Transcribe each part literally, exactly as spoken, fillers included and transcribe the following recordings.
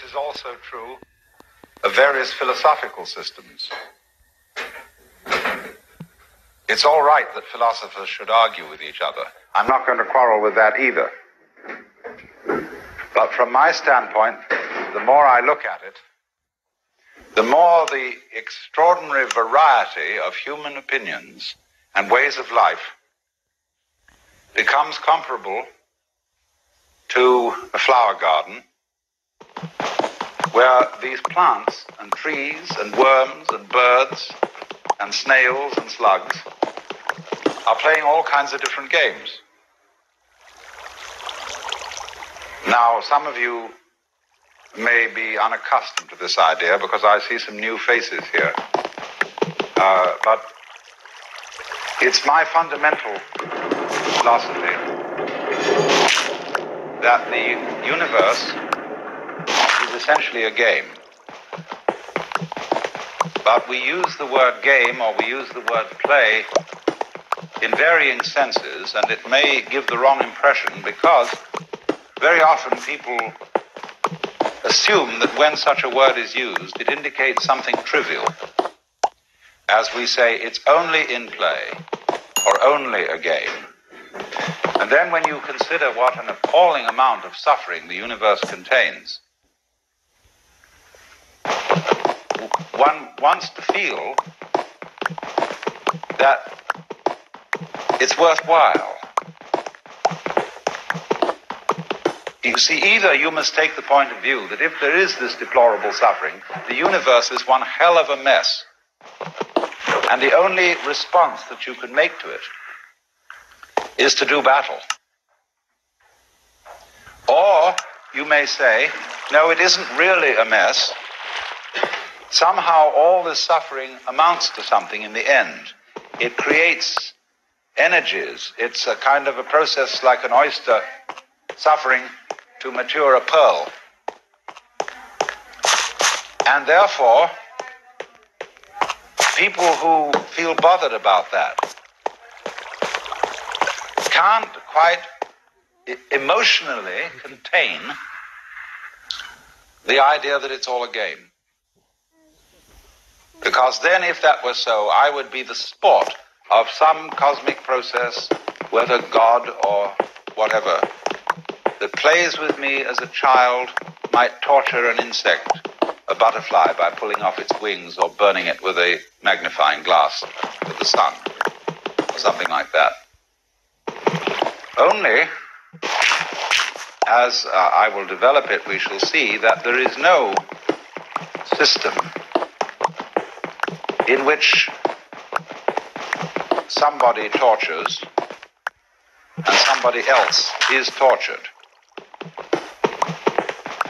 this is also true of various philosophical systems. It's all right that philosophers should argue with each other. I'm not going to quarrel with that either. But from my standpoint, the more I look at it, the more the extraordinary variety of human opinions and ways of life becomes comparable to a flower garden where these plants and trees and worms and birds and snails and slugs are playing all kinds of different games. Now, some of you may be unaccustomed to this idea because I see some new faces here. Uh, but it's my fundamental philosophy that the universe is essentially a game. But we use the word game or we use the word play in varying senses, and it may give the wrong impression because very often people assume that when such a word is used, it indicates something trivial. As we say, it's only in play, or only a game. And then when you consider what an appalling amount of suffering the universe contains, one wants to feel that it's worthwhile. You see, either you must take the point of view that if there is this deplorable suffering, the universe is one hell of a mess, and the only response that you can make to it is to do battle. Or you may say, no, it isn't really a mess. Somehow all this suffering amounts to something in the end. It creates energies. It's a kind of a process like an oyster suffering to mature a pearl. And therefore, people who feel bothered about that can't quite emotionally contain the idea that it's all a game. Because then, if that were so, I would be the sport of some cosmic process, whether God or whatever, that plays with me as a child might torture an insect, a butterfly, by pulling off its wings or burning it with a magnifying glass with the sun, or something like that. Only, as uh, I will develop it, we shall see that there is no system in which somebody tortures and somebody else is tortured.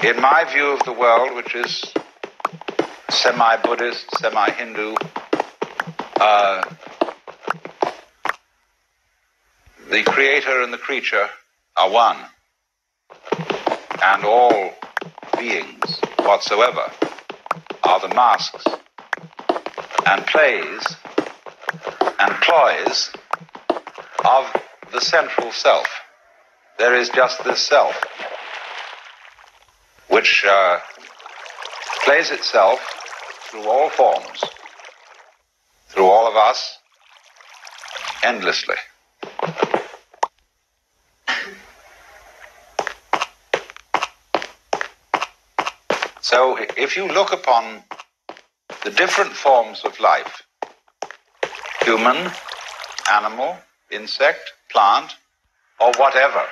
In my view of the world, which is semi-Buddhist, semi-Hindu, uh, the creator and the creature are one, and all beings whatsoever are the masks and plays and ploys of the central self. There is just this self, which uh, plays itself through all forms, through all of us, endlessly. So if you look upon the different forms of life, human, animal, insect, plant, or whatever,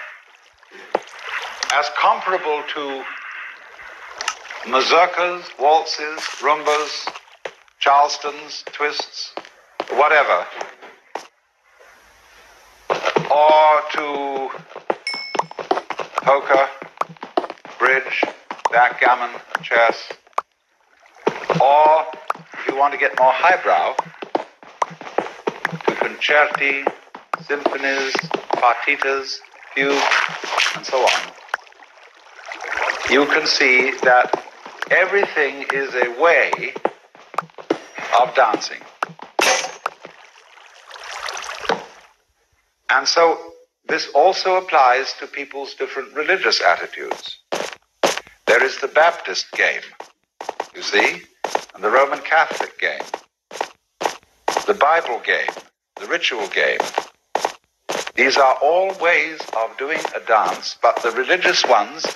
as comparable to mazurkas, waltzes, rumbas, charlestons, twists, whatever, or to poker, bridge, backgammon, chess, or if you want to get more highbrow, to concerti, symphonies, partitas, fugues, and so on. You can see that everything is a way of dancing. And so this also applies to people's different religious attitudes. There is the Baptist game, you see, and the Roman Catholic game, the Bible game, the ritual game. These are all ways of doing a dance, but the religious ones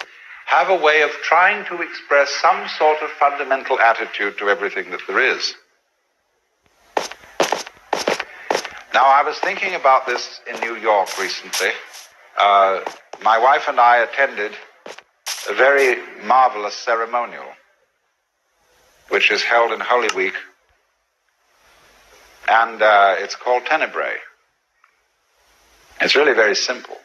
have a way of trying to express some sort of fundamental attitude to everything that there is. Now, I was thinking about this in New York recently. Uh, my wife and I attended a very marvelous ceremonial, which is held in Holy Week, and uh, it's called Tenebrae. It's really very simple,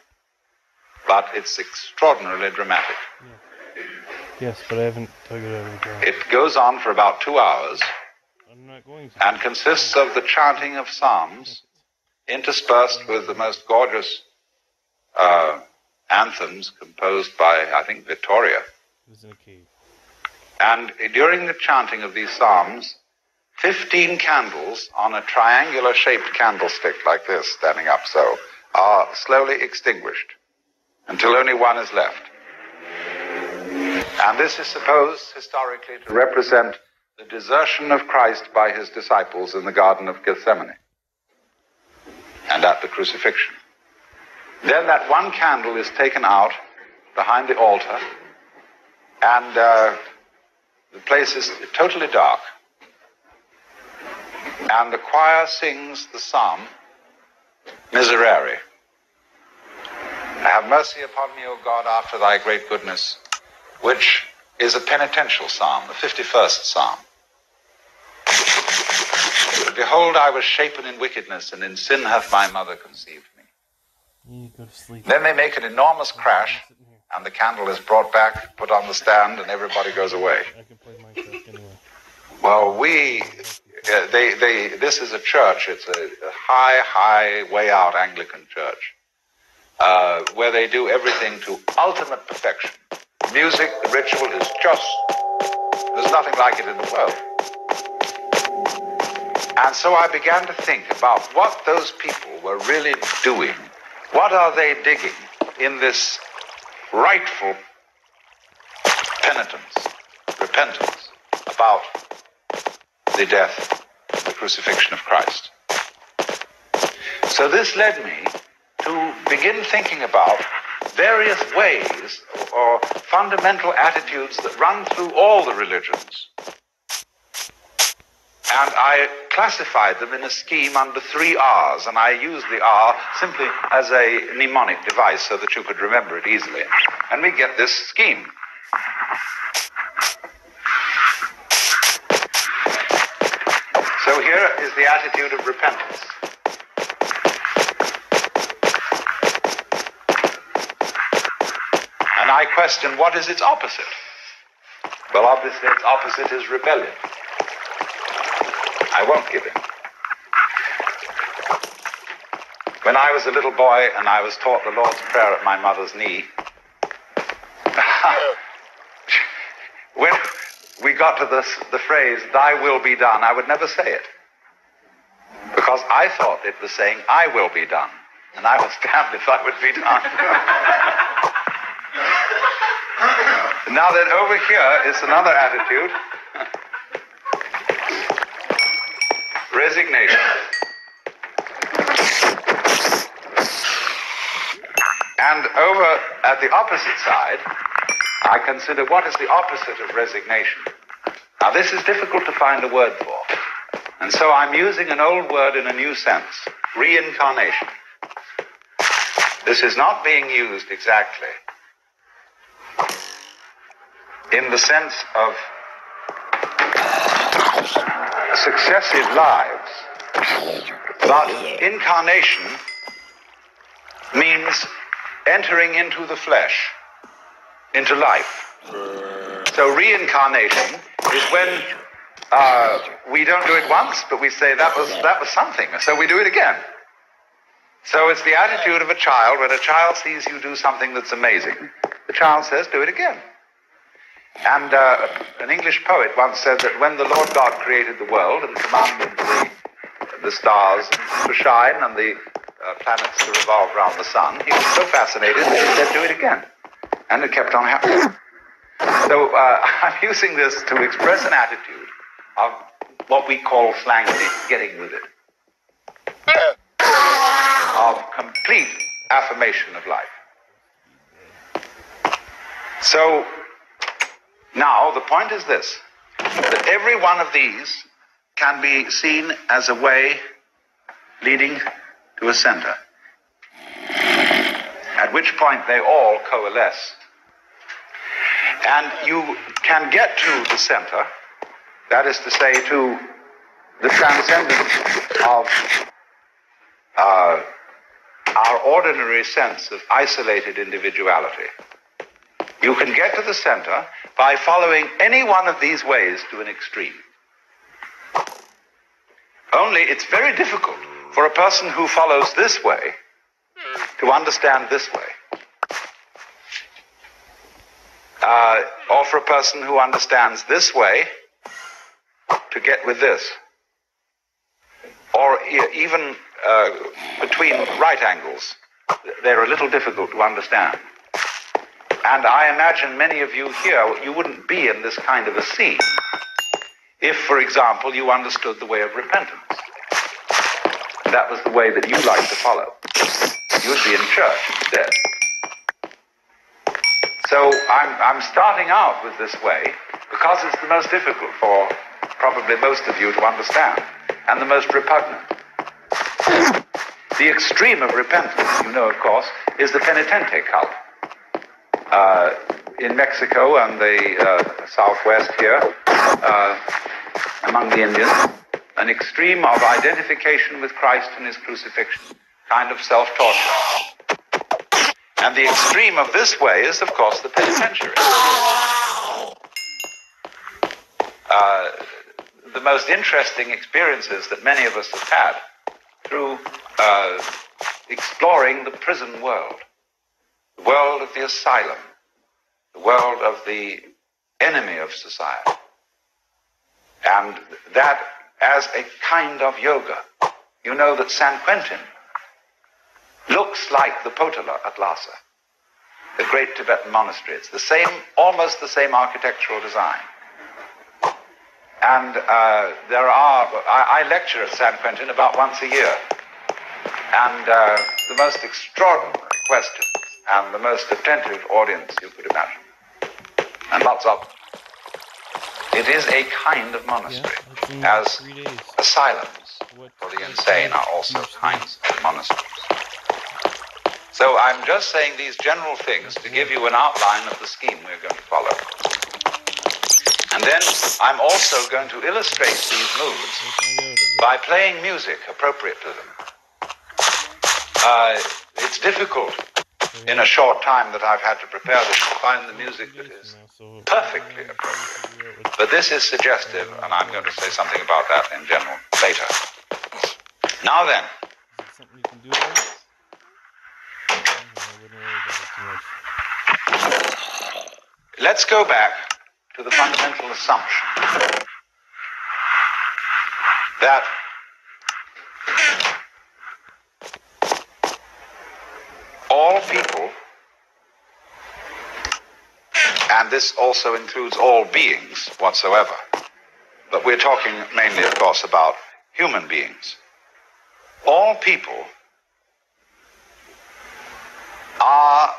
but it's extraordinarily dramatic. Yeah. Yes, but I haven't figured it out. It goes on for about two hours I'm not going to and consists of the chanting of psalms interspersed with the most gorgeous uh, anthems composed by, I think, Vittoria. It was in a cave. And during the chanting of these psalms, fifteen candles on a triangular-shaped candlestick like this, standing up so, are slowly extinguished until only one is left. And this is supposed historically to represent the desertion of Christ by his disciples in the Garden of Gethsemane and at the crucifixion. Then that one candle is taken out behind the altar, and uh, the place is totally dark. And the choir sings the psalm, Miserere. Have mercy upon me, O God, after thy great goodness, which is a penitential psalm, the fifty-first psalm. Behold, I was shapen in wickedness, and in sin hath my mother conceived me. Then they make an enormous crash, and the candle is brought back, put on the stand, and everybody goes away. Well, we... Uh, they, they, this is a church, it's a, a high, high, way-out Anglican church, uh, where they do everything to ultimate perfection. Music, the ritual is just, there's nothing like it in the world. And so I began to think about what those people were really doing. What are they digging in this rightful penitence, repentance, about the death, the crucifixion of Christ. So this led me to begin thinking about various ways or fundamental attitudes that run through all the religions. And I classified them in a scheme under three R's, and I used the R simply as a mnemonic device so that you could remember it easily. And we get this scheme. So here is the attitude of repentance. And I question, what is its opposite? Well, obviously, its opposite is rebellion. I won't give in. When I was a little boy and I was taught the Lord's Prayer at my mother's knee, when we got to this, the phrase, thy will be done, I would never say it. Because I thought it was saying, I will be done. And I was damned if I would be done. Now then, over here is another attitude. Resignation. And over at the opposite side, I consider what is the opposite of resignation. Now, this is difficult to find a word for. And so I'm using an old word in a new sense, reincarnation. This is not being used exactly in the sense of successive lives, but incarnation means entering into the flesh, into life. So reincarnating is when uh, we don't do it once, but we say that was that was something, so we do it again. So it's the attitude of a child. When a child sees you do something that's amazing, the child says, do it again. And uh, an English poet once said that when the Lord God created the world and commanded the, the stars to shine and the uh, planets to revolve around the sun, he was so fascinated that he said, do it again. And it kept on happening. So uh, I'm using this to express an attitude of what we call slang, getting with it, of complete affirmation of life. So now the point is this, that every one of these can be seen as a way leading to a center, at which point they all coalesce. And you can get to the center, that is to say, to the transcendence of uh, our ordinary sense of isolated individuality. You can get to the center by following any one of these ways to an extreme. Only it's very difficult for a person who follows this way to understand this way. Uh, or for a person who understands this way to get with this, or e even uh, between right angles, they're a little difficult to understand. And I imagine many of you here, you wouldn't be in this kind of a scene if, for example, you understood the way of repentance. That was the way that you like to follow. You'd be in church instead. So I'm, I'm starting out with this way because it's the most difficult for probably most of you to understand, and the most repugnant. The extreme of repentance, you know, of course, is the penitente cult. Uh, in Mexico and the uh, southwest here, uh, among the Indians, an extreme of identification with Christ and his crucifixion, kind of self-torture. And the extreme of this way is, of course, the penitentiary. Uh, the most interesting experiences that many of us have had through uh, exploring the prison world, the world of the asylum, the world of the enemy of society. And that as a kind of yoga. You know that San Quentin looks like the Potala at Lhasa, the great Tibetan monastery. It's the same, almost the same architectural design. And uh, there are, I, I lecture at San Quentin about once a year. And uh, the most extraordinary questions and the most attentive audience you could imagine. And lots of them. It is a kind of monastery, yeah, as asylums what for the insane are also kinds of monasteries. So I'm just saying these general things to give you an outline of the scheme we're going to follow. And then I'm also going to illustrate these moves by playing music appropriate to them. Uh, it's difficult in a short time that I've had to prepare this to find the music that is perfectly appropriate. But this is suggestive, and I'm going to say something about that in general later. Now then. Something you can do there? Let's go back to the fundamental assumption that all people, and this also includes all beings whatsoever, but we're talking mainly, of course, about human beings, all people are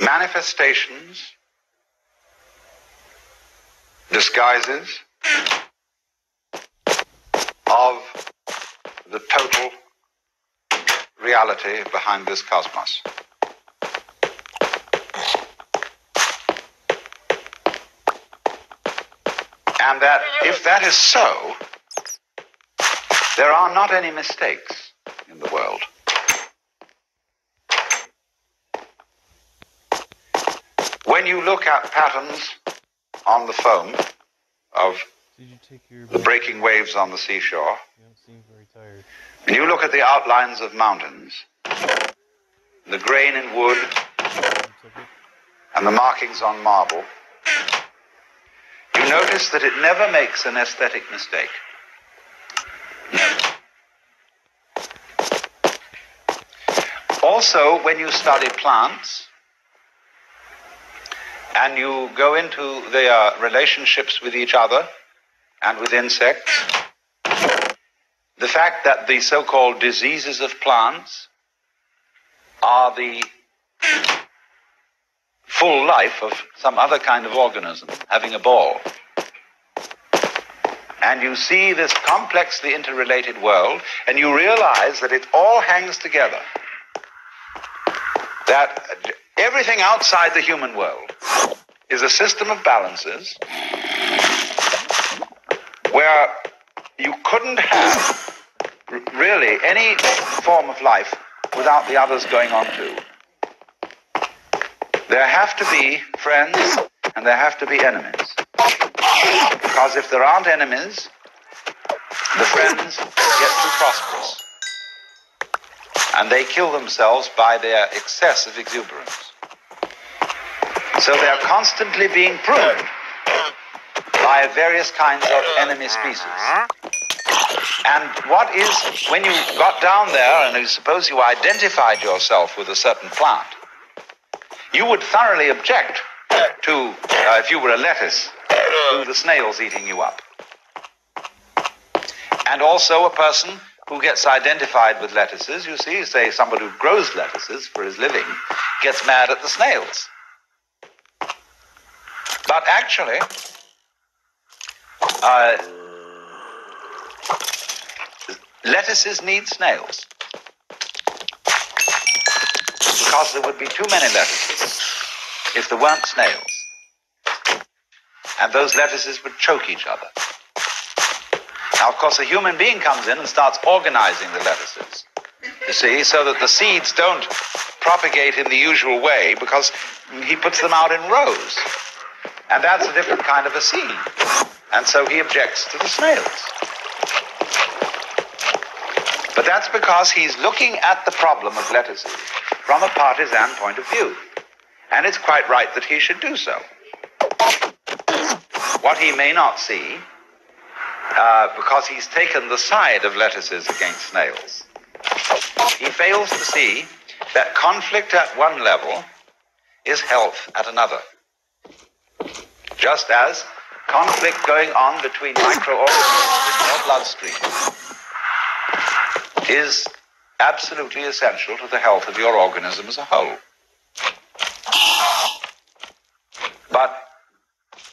manifestations, disguises of the total reality behind this cosmos. And that if that is so, there are not any mistakes in the world. When you look at patterns on the foam of the breaking waves on the seashore, when you look at the outlines of mountains, the grain in wood, and the markings on marble, you notice that it never makes an aesthetic mistake. Also, when you study plants, and you go into their relationships with each other and with insects. The fact that the so-called diseases of plants are the full life of some other kind of organism, having a ball. And you see this complexly interrelated world, and you realize that it all hangs together. That everything outside the human world is a system of balances where you couldn't have really any form of life without the others going on too. There have to be friends and there have to be enemies. Because if there aren't enemies, the friends get too prosperous. And they kill themselves by their excessive exuberance. So they are constantly being pruned by various kinds of enemy species. And what is, when you got down there, and suppose you identified yourself with a certain plant, you would thoroughly object to, uh, if you were a lettuce, to the snails eating you up. And also a person who gets identified with lettuces, you see, say somebody who grows lettuces for his living, gets mad at the snails. But actually, uh, lettuces need snails. Because there would be too many lettuces if there weren't snails. And those lettuces would choke each other. Now, of course, a human being comes in and starts organizing the lettuces, you see, so that the seeds don't propagate in the usual way, because he puts them out in rows. And that's a different kind of a seed. And so he objects to the snails. But that's because he's looking at the problem of lettuces from a partisan point of view. And it's quite right that he should do so. What he may not see, Uh, because he's taken the side of lettuces against snails, he fails to see that conflict at one level is health at another. Just as conflict going on between microorganisms in your bloodstream is absolutely essential to the health of your organism as a whole. But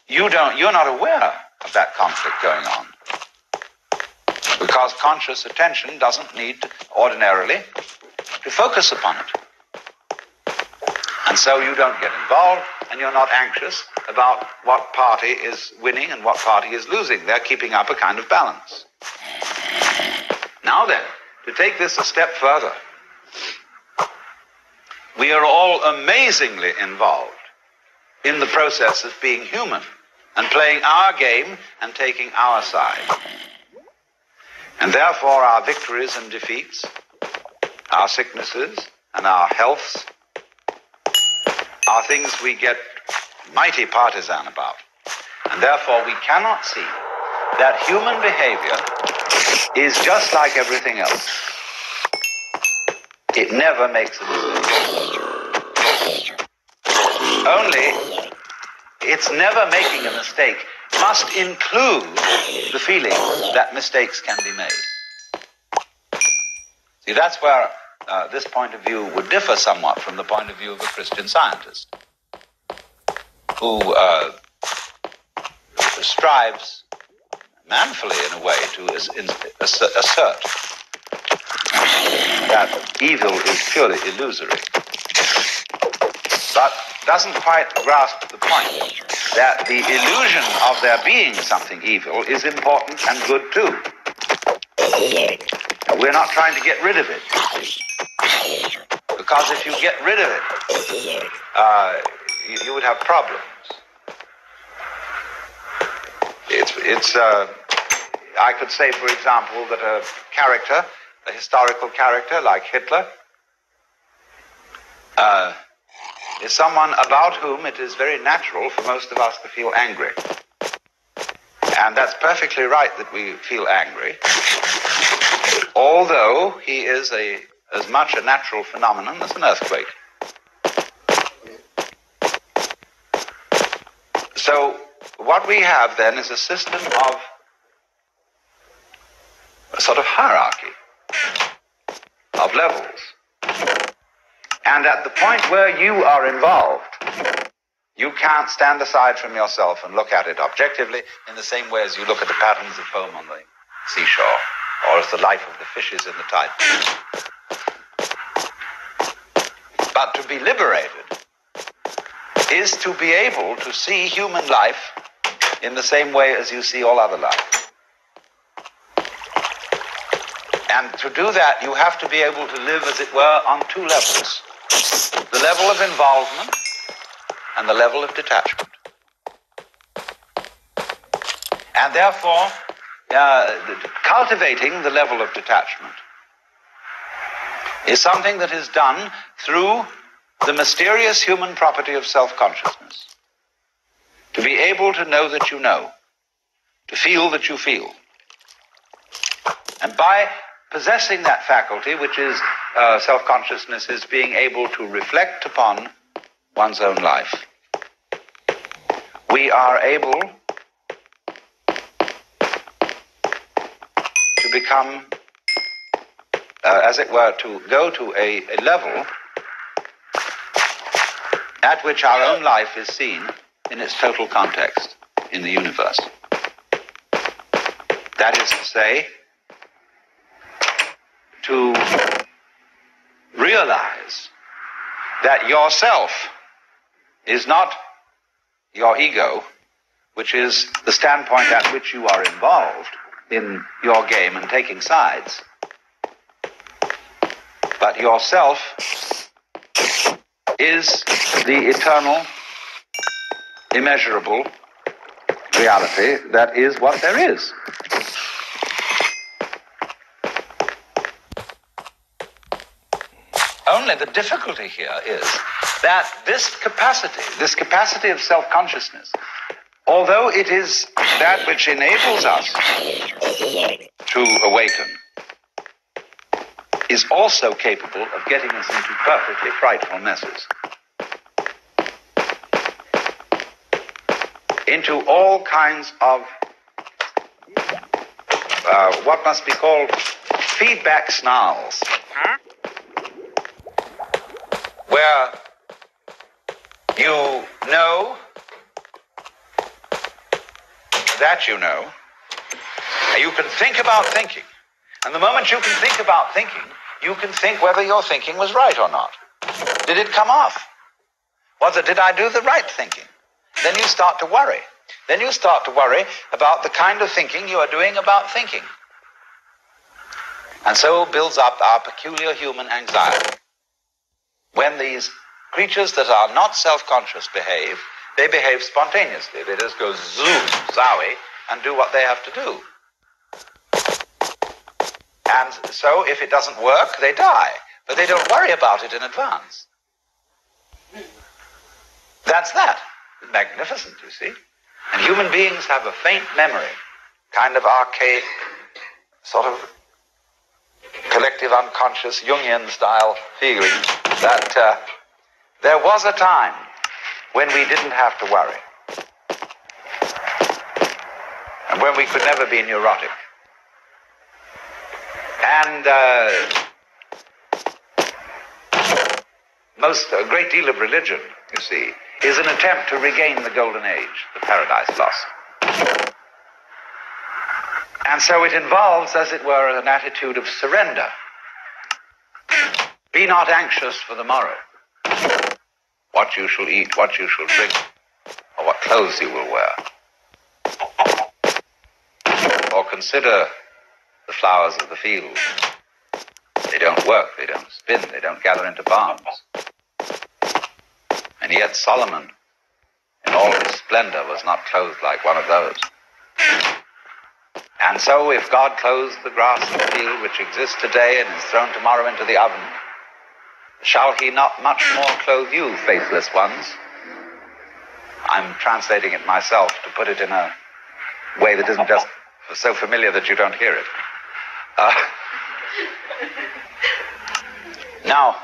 you don't, you're not aware of that conflict going on. Because conscious attention doesn't need, to, ordinarily, to focus upon it. And so you don't get involved, and you're not anxious about what party is winning and what party is losing. They're keeping up a kind of balance. Now then, to take this a step further, we are all amazingly involved in the process of being human and playing our game and taking our side. And therefore our victories and defeats, our sicknesses and our healths, are things we get mighty partisan about. And therefore we cannot see that human behavior is just like everything else. It never makes a mistake. Only, it's never making a mistake must include the feeling that mistakes can be made. See, that's where uh, this point of view would differ somewhat from the point of view of a Christian scientist who uh, strives manfully, in a way, to as in assert that evil is purely illusory, but doesn't quite grasp the point that the illusion of there being something evil is important and good too. We're not trying to get rid of it. Because if you get rid of it, uh, you, you would have problems. It's, it's uh, I could say, for example, that a character, a historical character like Hitler, uh, is someone about whom it is very natural for most of us to feel angry. And that's perfectly right that we feel angry, although he is a as much a natural phenomenon as an earthquake. So what we have then is a system of a sort of hierarchy of levels. And at the point where you are involved, you can't stand aside from yourself and look at it objectively in the same way as you look at the patterns of foam on the seashore, or as the life of the fishes in the tide. But to be liberated is to be able to see human life in the same way as you see all other life. And to do that, you have to be able to live, as it were, on two levels. The level of involvement and the level of detachment. And therefore, uh, cultivating the level of detachment is something that is done through the mysterious human property of self-consciousness. To be able to know that you know, to feel that you feel. And by possessing that faculty, which is uh, self-consciousness, is being able to reflect upon one's own life. We are able to become, uh, as it were, to go to a, a level at which our own life is seen in its total context in the universe. That is to say, to realize that yourself is not your ego, which is the standpoint at which you are involved in your game and taking sides, but yourself is the eternal, immeasurable reality that is what there is. Only the difficulty here is that this capacity, this capacity of self-consciousness, although it is that which enables us to awaken, is also capable of getting us into perfectly frightful messes. Into all kinds of uh, what must be called feedback snarls. Huh? Where you know that you know, you can think about thinking. And the moment you can think about thinking, you can think whether your thinking was right or not. Did it come off? Was it, did I do the right thinking? Then you start to worry. Then you start to worry about the kind of thinking you are doing about thinking. And so builds up our peculiar human anxiety. When these creatures that are not self-conscious behave, they behave spontaneously. They just go zoom, zowie, and do what they have to do. And so, if it doesn't work, they die. But they don't worry about it in advance. That's that. Magnificent, you see. And human beings have a faint memory, kind of archaic, sort of collective unconscious, Jungian-style feeling that uh, there was a time when we didn't have to worry. And when we could never be neurotic. And uh, most, a great deal of religion, you see, is an attempt to regain the golden age, the paradise lost. And so it involves, as it were, an attitude of surrender. Be not anxious for the morrow. What you shall eat, what you shall drink, or what clothes you will wear. Or consider the flowers of the field. They don't work, they don't spin, they don't gather into barns. And yet Solomon, in all his splendor, was not clothed like one of those. And so if God clothes the grass of the field which exists today and is thrown tomorrow into the oven, shall he not much more clothe you, faithless ones? I'm translating it myself to put it in a way that isn't just so familiar that you don't hear it. Uh, now,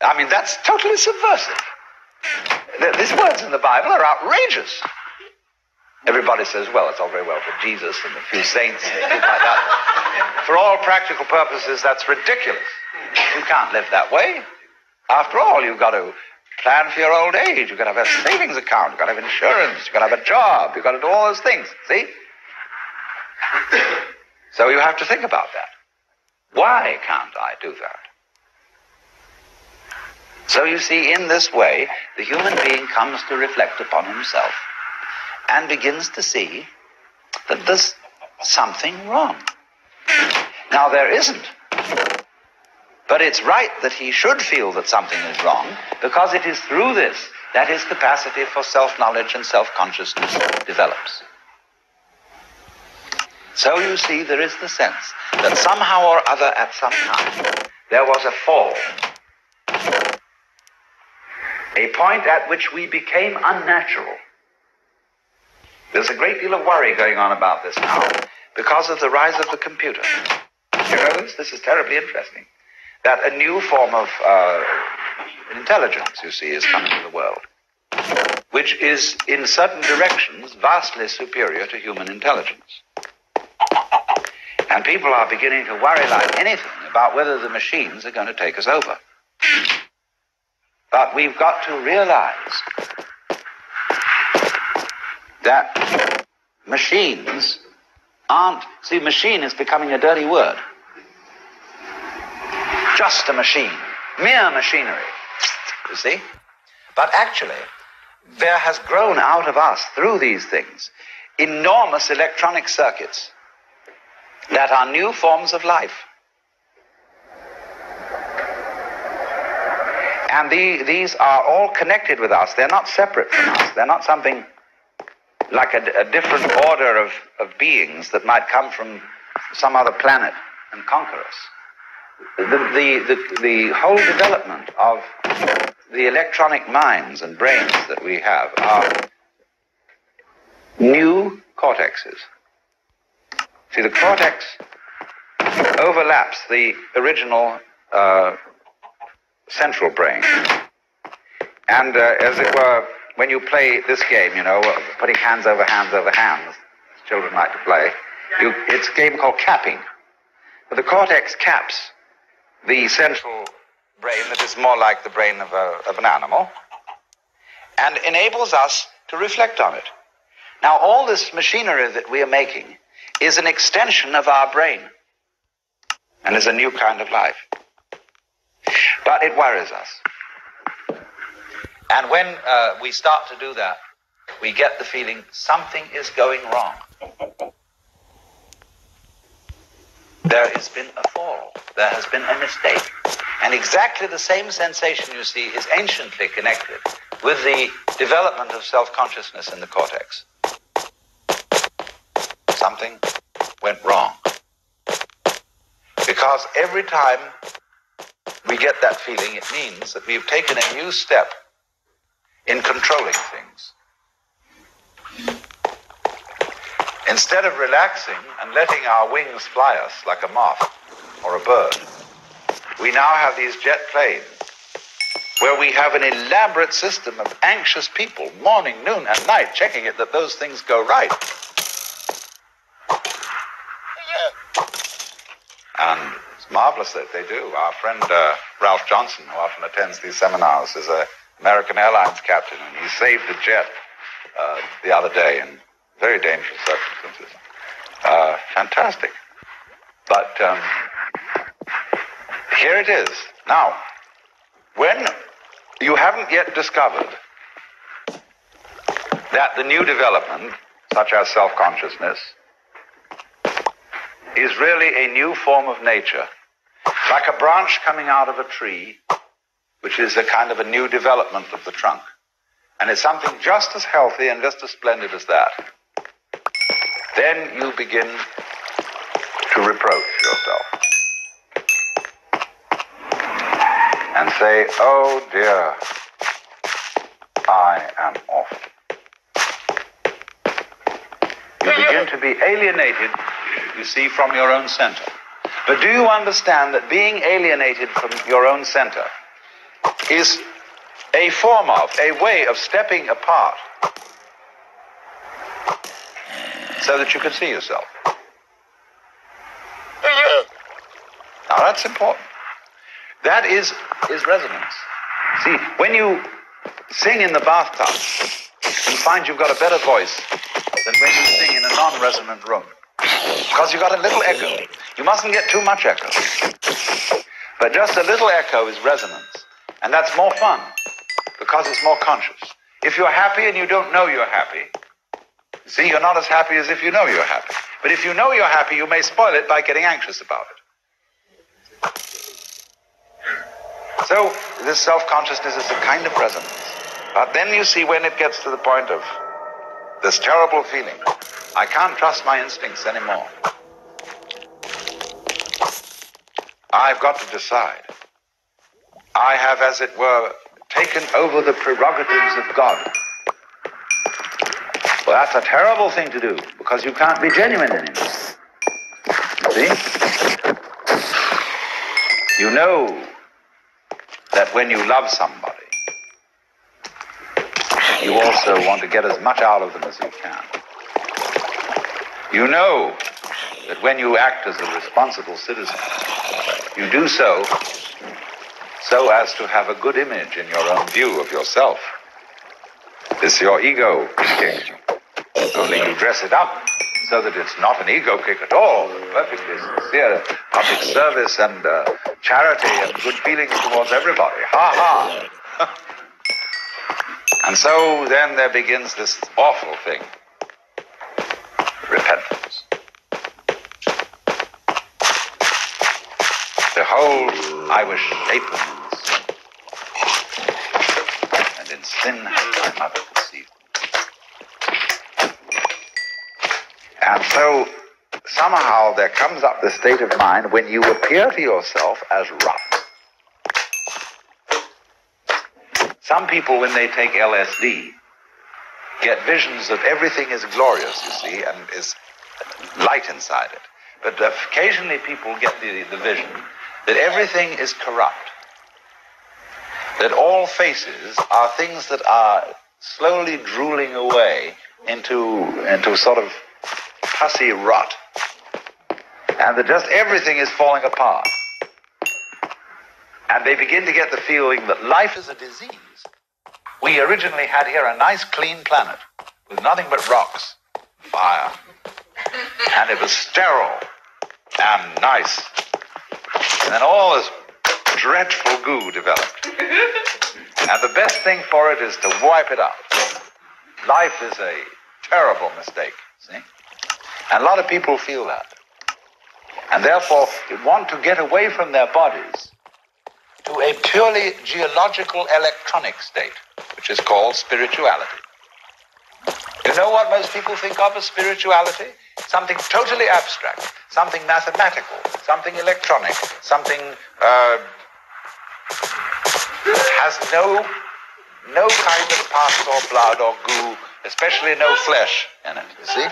I mean, that's totally subversive. These words in the Bible are outrageous. Everybody says, well, it's all very well for Jesus and a few saints and things like that. For all practical purposes, that's ridiculous. You can't live that way. After all, you've got to plan for your old age. You've got to have a savings account. You've got to have insurance. You've got to have a job. You've got to do all those things. See? So you have to think about that. Why can't I do that? So you see, in this way, the human being comes to reflect upon himself and begins to see that there's something wrong. Now, there isn't. But it's right that he should feel that something is wrong, because it is through this that his capacity for self-knowledge and self-consciousness develops. So you see, there is the sense that somehow or other, at some time, there was a fall. A point at which we became unnatural. There's a great deal of worry going on about this now because of the rise of the computer. You know this? This is terribly interesting. That a new form of uh, intelligence, you see, is coming to the world, which is, in certain directions, vastly superior to human intelligence. And people are beginning to worry like anything about whether the machines are going to take us over. But we've got to realize that machines aren't... See, machine is becoming a dirty word. Just a machine, mere machinery, you see? But actually, there has grown out of us, through these things, enormous electronic circuits that are new forms of life. And the, these are all connected with us. They're not separate from us. They're not something like a, a different order of, of beings that might come from some other planet and conquer us. The, the, the, the whole development of the electronic minds and brains that we have are new cortexes. See, the cortex overlaps the original uh, central brain. And uh, as it were, when you play this game, you know, putting hands over hands over hands, children like to play, you, it's a game called capping. But the cortex caps the central brain that is more like the brain of, a, of an animal, and enables us to reflect on it. Now, all this machinery that we are making is an extension of our brain, and is a new kind of life. But it worries us. And when uh, we start to do that, we get the feeling something is going wrong. There has been a fall. There has been a mistake. And exactly the same sensation, you see, is anciently connected with the development of self-consciousness in the cortex. Something went wrong. Because every time we get that feeling, it means that we've taken a new step in controlling things. Instead of relaxing and letting our wings fly us like a moth or a bird, we now have these jet planes where we have an elaborate system of anxious people morning, noon, and night checking it that those things go right. And it's marvelous that they do. Our friend uh, Ralph Johnson, who often attends these seminars, is an American Airlines captain, and he saved a jet uh, the other day and very dangerous circumstances. Uh, fantastic. But um, here it is. Now, when you haven't yet discovered that the new development, such as self-consciousness, is really a new form of nature, like a branch coming out of a tree, which is a kind of a new development of the trunk. And it's something just as healthy and just as splendid as that. Then you begin to reproach yourself and say, oh dear, I am awful. You begin to be alienated, you see, from your own center. But do you understand that being alienated from your own center is a form of, a way of stepping apart so that you can see yourself. Now that's important. That is, is resonance. See, when you sing in the bathtub, you find you've got a better voice than when you sing in a non-resonant room. Because you've got a little echo. You mustn't get too much echo. But just a little echo is resonance. And that's more fun, because it's more conscious. If you're happy and you don't know you're happy, see, you're not as happy as if you know you're happy. But if you know you're happy, you may spoil it by getting anxious about it. So this self-consciousness is a kind of resonance. But then you see, when it gets to the point of this terrible feeling, I can't trust my instincts anymore, I've got to decide. I have, as it were, taken over the prerogatives of God. Well, that's a terrible thing to do, because you can't be genuine anymore. See? You know that when you love somebody, you also want to get as much out of them as you can. You know that when you act as a responsible citizen, you do so so as to have a good image in your own view of yourself. It's your ego kick. Only you dress it up so that it's not an ego kick at all, but perfectly sincere public service and uh, charity and good feelings towards everybody. Ha ha! And so then there begins this awful thing. Repentance. Behold, I was shapen. In sin my mother conceived. And so somehow there comes up the state of mind when you appear to yourself as rough. Some people, when they take L S D, get visions of everything is glorious, you see, and is light inside it. But occasionally people get the, the vision that everything is corrupt, that all faces are things that are slowly drooling away into, into sort of pussy rot, and that just everything is falling apart. And they begin to get the feeling that life is a disease. We originally had here a nice clean planet with nothing but rocks, fire, and it was sterile and nice. And then all this dreadful goo developed. And the best thing for it is to wipe it out. Life is a terrible mistake, see? And a lot of people feel that. And therefore, they want to get away from their bodies to a purely geological electronic state, which is called spirituality. You know what most people think of as spirituality? Something totally abstract, something mathematical, something electronic, something... Uh, has no no kind of pus or blood or goo, especially no flesh in it, you see?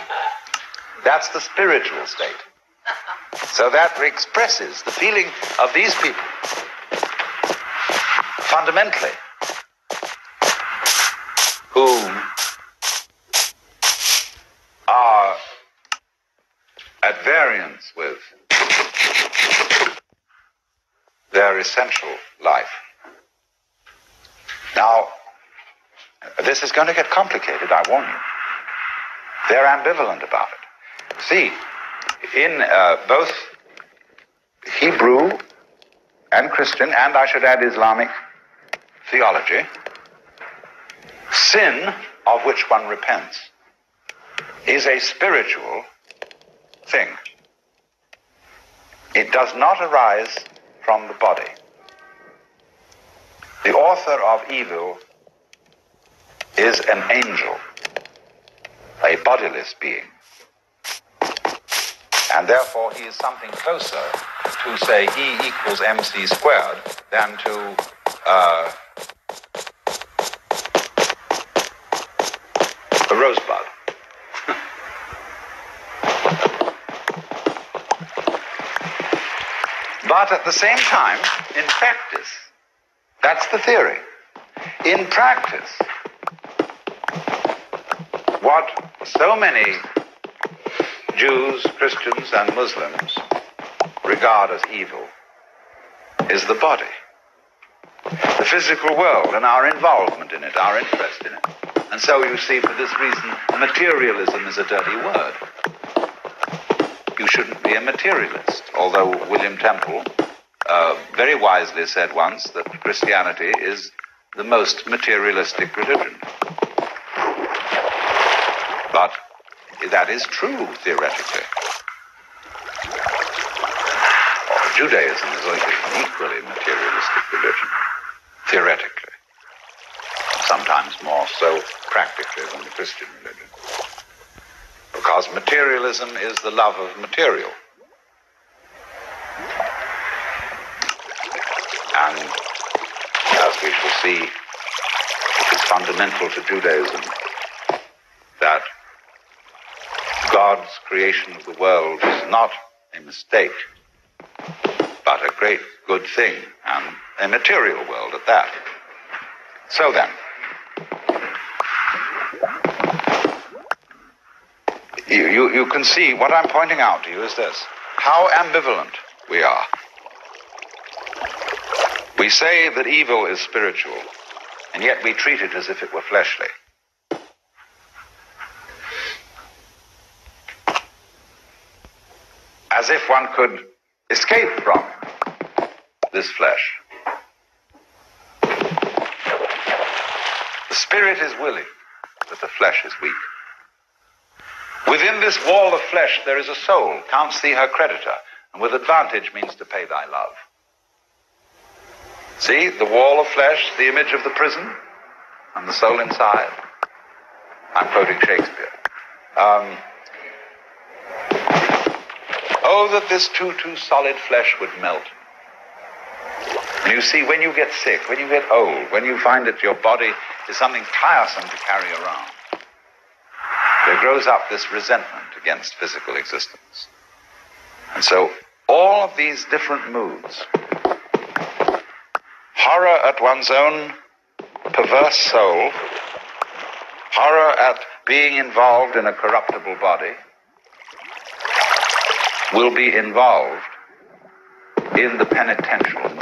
That's the spiritual state. So that expresses the feeling of these people fundamentally, who are at variance with their essential life. Now, this is going to get complicated, I warn you. They're ambivalent about it. See, in uh, both Hebrew and Christian, and I should add Islamic theology, sin, of which one repents, is a spiritual thing. It does not arise from the body. The author of evil is an angel, a bodiless being. And therefore he is something closer to, say, E equals M C squared than to uh, a rosebud. But at the same time, in practice, that's the theory. In practice, what so many Jews, Christians, and Muslims regard as evil is the body, the physical world, and our involvement in it, our interest in it. And so you see, for this reason, materialism is a dirty word. You shouldn't be a materialist, although William Temple uh, very wisely said once that Christianity is the most materialistic religion. But that is true, theoretically. Judaism is like an equally materialistic religion, theoretically. Sometimes more so practically than the Christian religion. Because materialism is the love of material. And as we shall see, it is fundamental to Judaism that God's creation of the world is not a mistake, but a great good thing, and a material world at that. So then, You, you, you can see what I'm pointing out to you is this: how ambivalent we are. We say that evil is spiritual, and yet we treat it as if it were fleshly. As if one could escape from this flesh. The spirit is willing, but the flesh is weak. Within this wall of flesh there is a soul, counts thee her creditor, and with advantage means to pay thy love. See, the wall of flesh, the image of the prison, and the soul inside. I'm quoting Shakespeare. Um, oh, that this too, too solid flesh would melt. And you see, when you get sick, when you get old, when you find that your body is something tiresome to carry around, there grows up this resentment against physical existence. And so all of these different moods, horror at one's own perverse soul, horror at being involved in a corruptible body, will be involved in the penitential mood.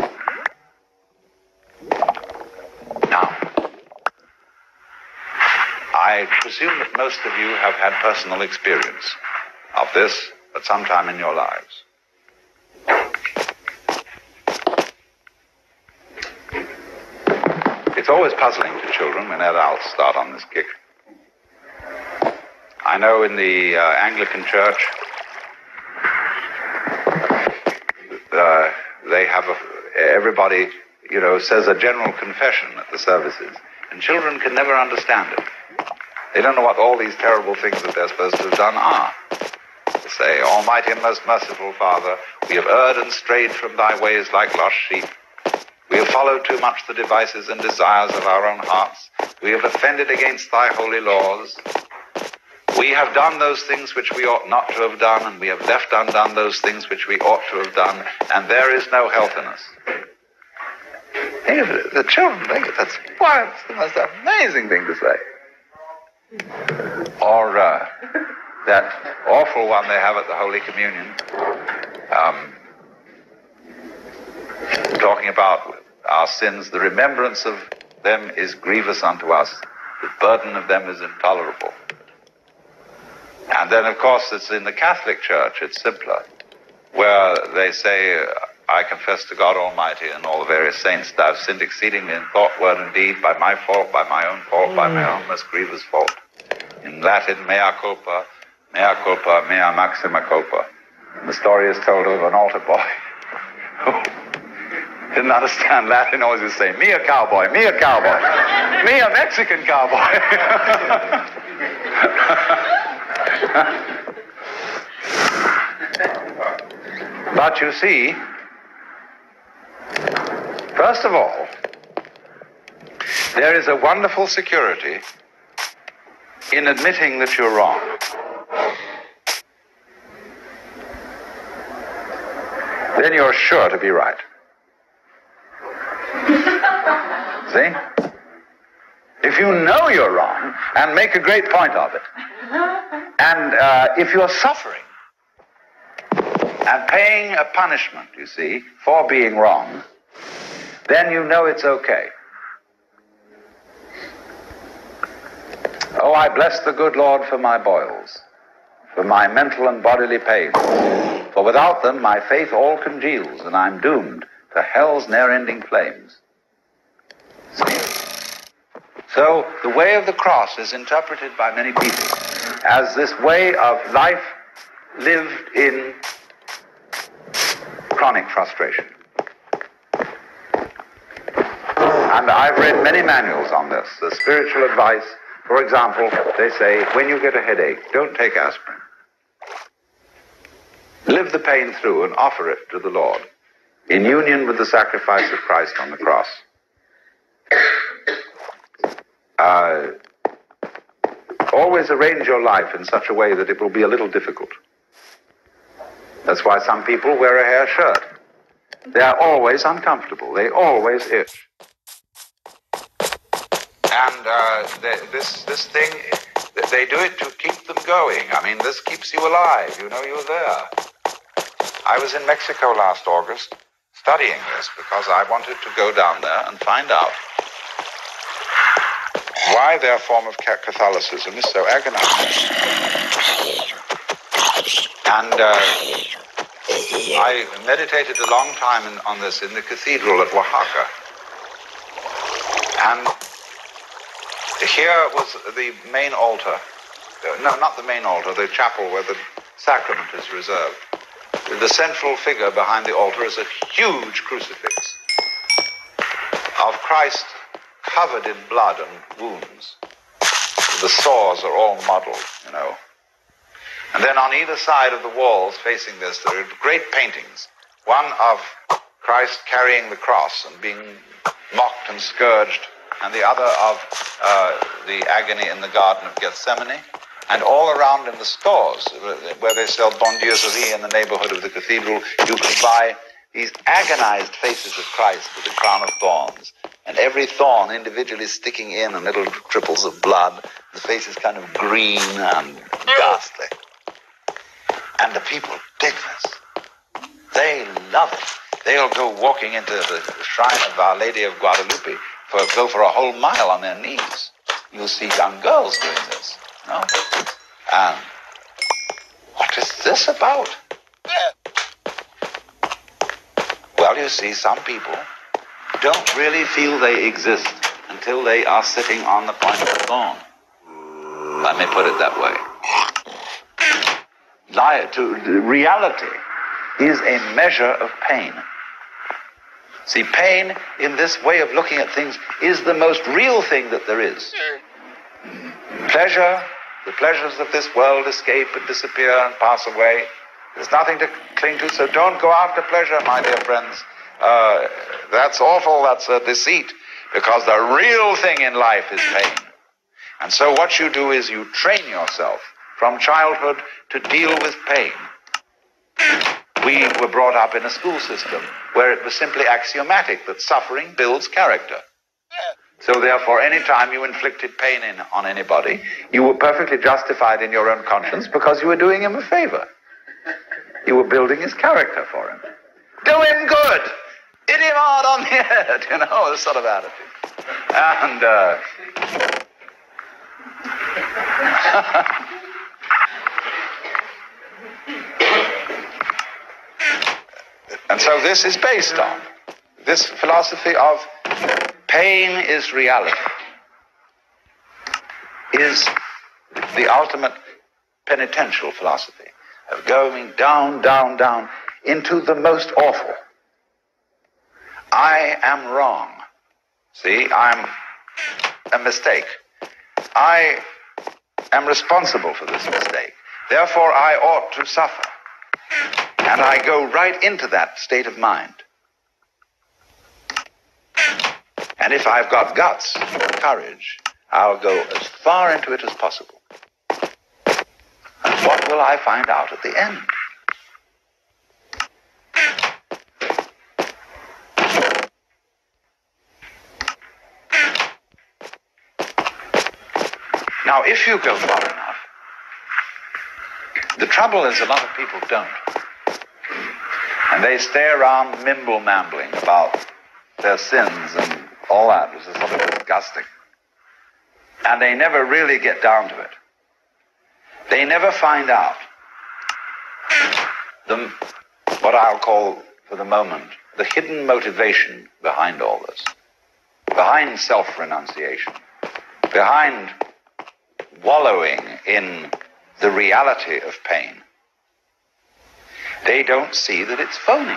Now, I presume that most of you have had personal experience of this at some time in your lives. It's always puzzling to children when adults start on this kick. I know in the uh, Anglican Church, uh, they have a, everybody, you know, says a general confession at the services, and children can never understand it. They don't know what all these terrible things that they're supposed to have done are. They say, Almighty and most merciful Father, we have erred and strayed from thy ways like lost sheep. We have followed too much the devices and desires of our own hearts. We have offended against thy holy laws. We have done those things which we ought not to have done, and we have left undone those things which we ought to have done, and there is no health in us. The children think that's why it's the most amazing thing to say. Or uh, that awful one they have at the Holy Communion, um, talking about our sins. The remembrance of them is grievous unto us. The burden of them is intolerable. And then, of course, it's in the Catholic Church, it's simpler, where they say, I confess to God Almighty and all the various saints that I've sinned exceedingly in thought, word, and deed, by my fault, by my own fault, mm. by my own most grievous fault. In Latin, mea culpa, mea culpa, mea maxima culpa. And the story is told of an altar boy who didn't understand Latin, always would say, mea cowboy, mea cowboy, mea Mexican cowboy. But you see, first of all, there is a wonderful security in admitting that you're wrong. Then you're sure to be right. See? If you know you're wrong and make a great point of it, And uh, if you are suffering and paying a punishment, you see, for being wrong, then you know it's okay. Oh, I bless the good Lord for my boils, for my mental and bodily pains, for without them my faith all congeals, and I'm doomed to hell's ne'er-ending flames. So the way of the cross is interpreted by many people as this way of life lived in chronic frustration. And I've read many manuals on this, the spiritual advice. For example, they say, when you get a headache, don't take aspirin. Live the pain through and offer it to the Lord, in union with the sacrifice of Christ on the cross. Uh, always arrange your life in such a way that it will be a little difficult. That's why some people wear a hair shirt. They are always uncomfortable. They always itch. And uh, they, this, this thing, they do it to keep them going. I mean, this keeps you alive. You know you're there. I was in Mexico last August studying this because I wanted to go down there and find out why their form of Catholicism is so agonizing. And uh, I meditated a long time in, on this in the cathedral at Oaxaca. And here was the main altar. No, not the main altar, the chapel where the sacrament is reserved. The central figure behind the altar is a huge crucifix of Christ covered in blood and wounds. The sores are all mottled, you know. And then on either side of the walls facing this, there are great paintings. One of Christ carrying the cross and being mocked and scourged, and the other of uh, the agony in the Garden of Gethsemane, and all around in the stores where they sell bon Dieuville in the neighborhood of the cathedral, you can buy these agonized faces of Christ with a crown of thorns, and every thorn individually sticking in and little trickles of blood. The face is kind of green and ghastly. And the people dig this. They love it. They'll go walking into the shrine of Our Lady of Guadalupe, for, go for a whole mile on their knees. You'll see young girls doing this. No? And what is this about? Well, you see, some people don't really feel they exist until they are sitting on the point of the thorn. Let me put it that way. Liar to reality is a measure of pain. See, pain in this way of looking at things is the most real thing that there is. Pleasure, the pleasures of this world escape and disappear and pass away. There's nothing to cling to, so don't go after pleasure, my dear friends. Uh, that's awful, that's a deceit, because the real thing in life is pain. And so what you do is you train yourself from childhood to deal with pain. We were brought up in a school system where it was simply axiomatic that suffering builds character. So therefore, any time you inflicted pain in, on anybody, you were perfectly justified in your own conscience because you were doing him a favor. You were building his character for him. Do him good! Hit him hard on the head, you know, this sort of attitude. And, uh... and so this is based on this philosophy of pain is reality, is the ultimate penitential philosophy of going down, down, down into the most awful. I am wrong. See, I'm a mistake. I am responsible for this mistake. Therefore, I ought to suffer. And I go right into that state of mind. And if I've got guts and courage, I'll go as far into it as possible. And what will I find out at the end? Now, if you go far enough, The trouble is a lot of people don't. And they stay around mimble-mambling about their sins and all that, which is sort of disgusting. And they never really get down to it. They never find out the, what I'll call, for the moment, the hidden motivation behind all this, behind self-renunciation, behind wallowing in the reality of pain. They don't see that it's phony.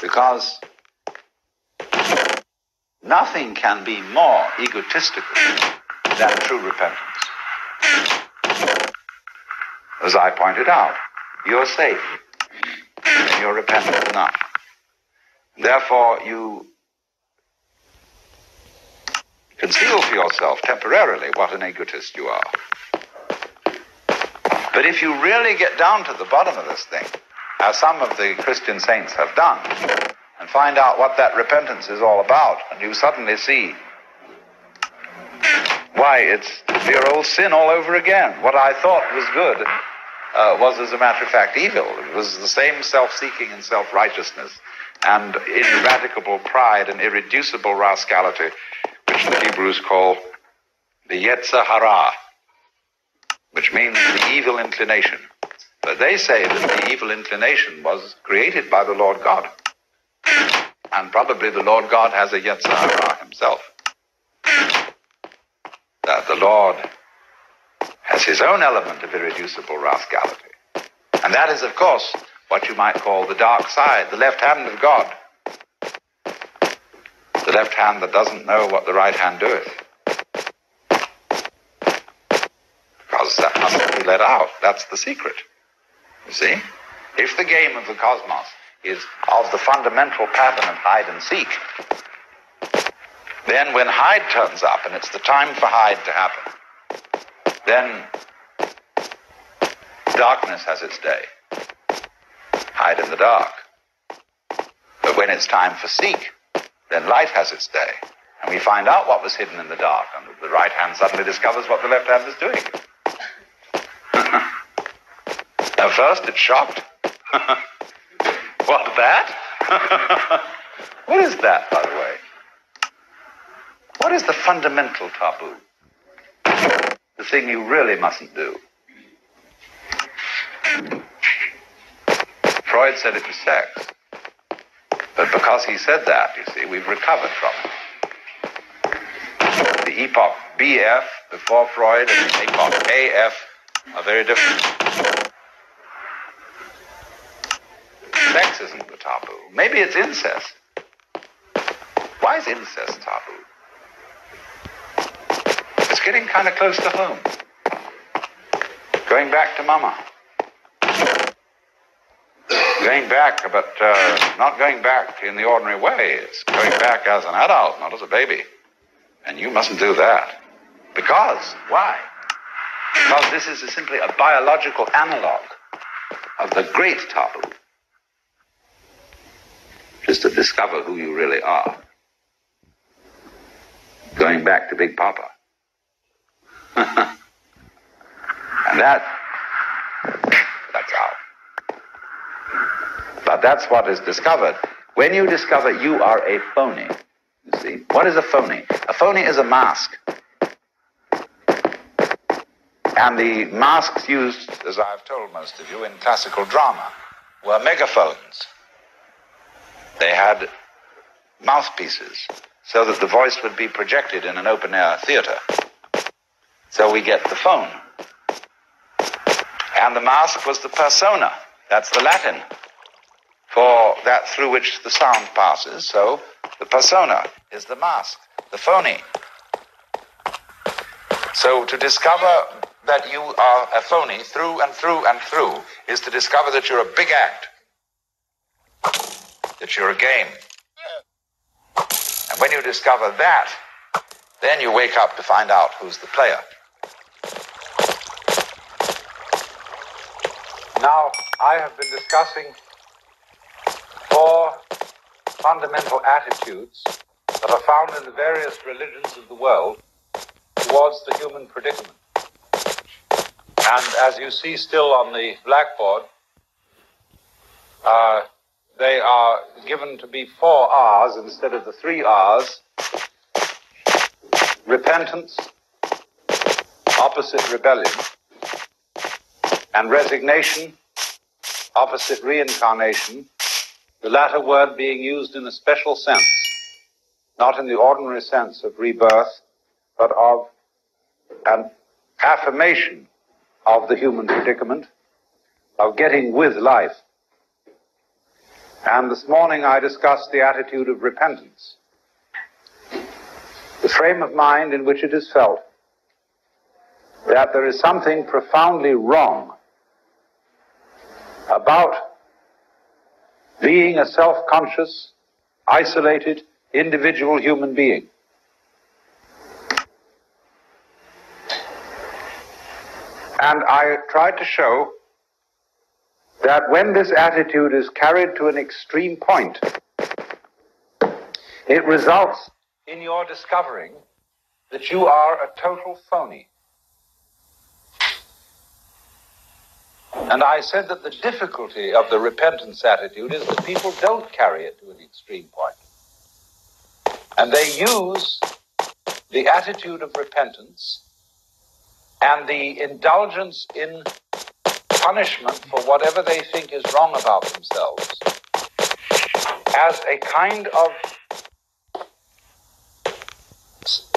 Because nothing can be more egotistical than true repentance. As I pointed out, you're safe and you're repentant enough. Therefore, you conceal for yourself temporarily what an egotist you are. But if you really get down to the bottom of this thing, as some of the Christian saints have done, and find out what that repentance is all about, and you suddenly see, why, it's dear old sin all over again. What I thought was good uh, was, as a matter of fact, evil. It was the same self-seeking and self-righteousness and ineradicable pride and irreducible rascality, which the Hebrews call the Yetzirah, which means the evil inclination. But they say that the evil inclination was created by the Lord God. And probably the Lord God has a Yetzirah himself. That the Lord has his own element of irreducible rascality. And that is, of course, what you might call the dark side, the left hand of God. The left hand that doesn't know what the right hand doeth. Because that mustn't be let out. That's the secret. You see? If the game of the cosmos is of the fundamental pattern of hide and seek, then when Hyde turns up, and it's the time for Hyde to happen, then darkness has its day. Hide in the dark. But when it's time for seek, then light has its day. And we find out what was hidden in the dark, and the right hand suddenly discovers what the left hand is doing. At first, it's shocked. What, that? What is that, by the way? What is the fundamental taboo? The thing you really mustn't do. Freud said it was sex. But because he said that, you see, we've recovered from it. The epoch B F before Freud and the epoch A F are very different. Sex isn't the taboo. Maybe it's incest. Why is incest taboo? Getting kind of close to home. Going back to Mama. Going back, but uh, not going back in the ordinary way. It's going back as an adult, not as a baby. And you mustn't do that. Because, why? Because this is simply a biological analog of the great taboo. Just to discover who you really are. Going back to Big Papa. And that, that's out. But that's what is discovered. When you discover you are a phony, you see, what is a phony? A phony is a mask. And the masks used, as I've told most of you, in classical drama were megaphones. They had mouthpieces so that the voice would be projected in an open-air theater. So we get the phone. And the mask was the persona. That's the Latin for that through which the sound passes. So the persona is the mask, the phony. So to discover that you are a phony through and through and through is to discover that you're a big act, that you're a game. And when you discover that, then you wake up to find out who's the player. Now, I have been discussing four fundamental attitudes that are found in the various religions of the world towards the human predicament. And as you see still on the blackboard, uh, they are given to be four R's instead of the three R's. Repentance, opposite rebellion, and resignation, opposite reincarnation, the latter word being used in a special sense, not in the ordinary sense of rebirth, but of an affirmation of the human predicament, of getting with life. And this morning I discussed the attitude of repentance, the frame of mind in which it is felt that there is something profoundly wrong about being a self-conscious, isolated, individual human being. And I tried to show that when this attitude is carried to an extreme point, it results in your discovering that you are a total phony. And I said that the difficulty of the repentance attitude is that people don't carry it to an extreme point. And they use the attitude of repentance and the indulgence in punishment for whatever they think is wrong about themselves as a kind of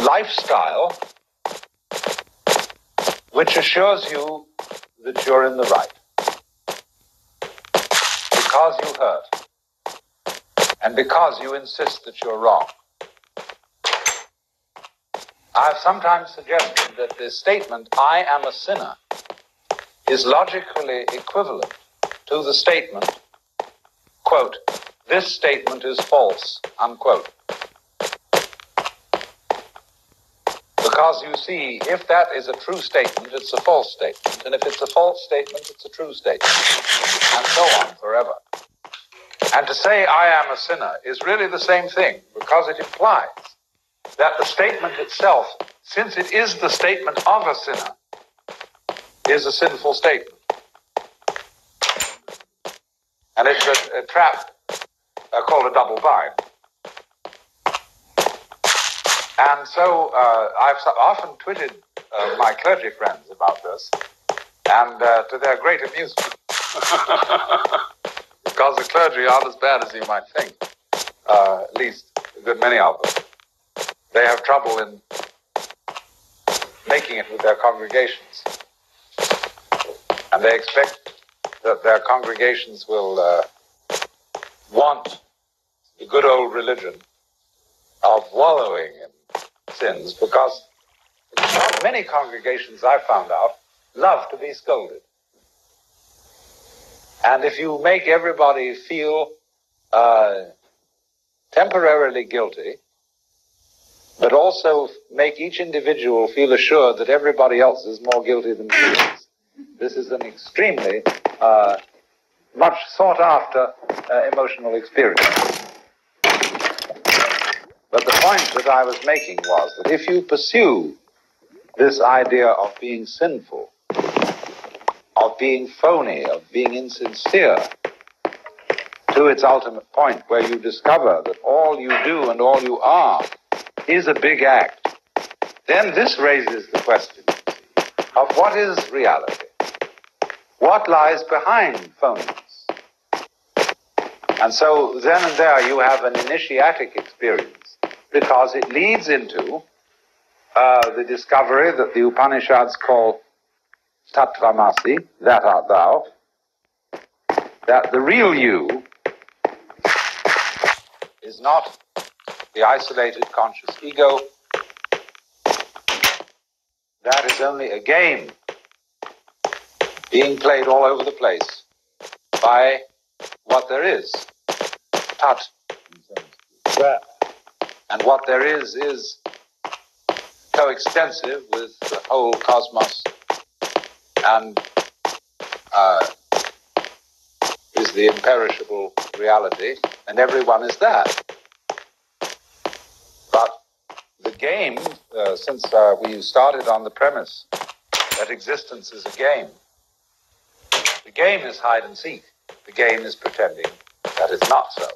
lifestyle which assures you that you're in the right, because you hurt, and because you insist that you're wrong. I've sometimes suggested that this statement, "I am a sinner," is logically equivalent to the statement, quote, "This statement is false," unquote. Because you see, if that is a true statement, it's a false statement. And if it's a false statement, it's a true statement. And so on forever. And to say "I am a sinner" is really the same thing, because it implies that the statement itself, since it is the statement of a sinner, is a sinful statement. And it's a, a trap uh, called a double bind. And so uh, I've often twitted uh, my clergy friends about this, and uh, to their great amusement, because the clergy aren't as bad as you might think, uh, at least a good many of them. They have trouble in making it with their congregations, and they expect that their congregations will uh, want the good old religion of wallowing in sins, because many congregations, I found out, love to be scolded. And if you make everybody feel uh, temporarily guilty, but also make each individual feel assured that everybody else is more guilty than he is, this is an extremely uh, much sought after uh, emotional experience. But the point that I was making was that if you pursue this idea of being sinful, of being phony, of being insincere, to its ultimate point where you discover that all you do and all you are is a big act, then this raises the question of what is reality? What lies behind phoniness? And so then and there you have an initiatic experience, because it leads into uh, the discovery that the Upanishads call Tat Twam Asi, that art thou, that the real you is not the isolated conscious ego. That is only a game being played all over the place by what there is, Tat. Yeah. And what there is, is coextensive with the whole cosmos, and uh, is the imperishable reality, and everyone is that. game, uh, since uh, we started on the premise that existence is a game. The game is hide and seek. The game is pretending that it's not so.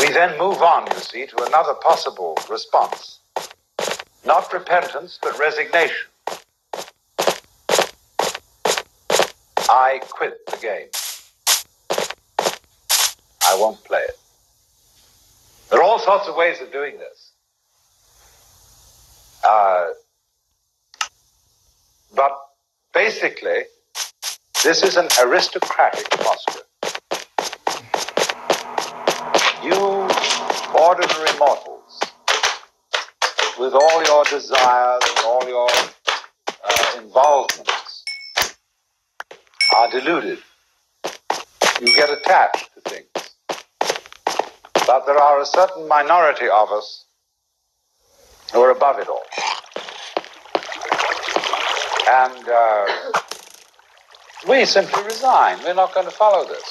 We then move on, you see, to another possible response. Not repentance, but resignation. I quit the game. I won't play it. There are all sorts of ways of doing this. Uh, but basically, this is an aristocratic posture. You ordinary mortals, with all your desires and all your uh, involvements, are deluded. You get attached to things. But there are a certain minority of us who are above it all. And uh, we simply resign. We're not going to follow this.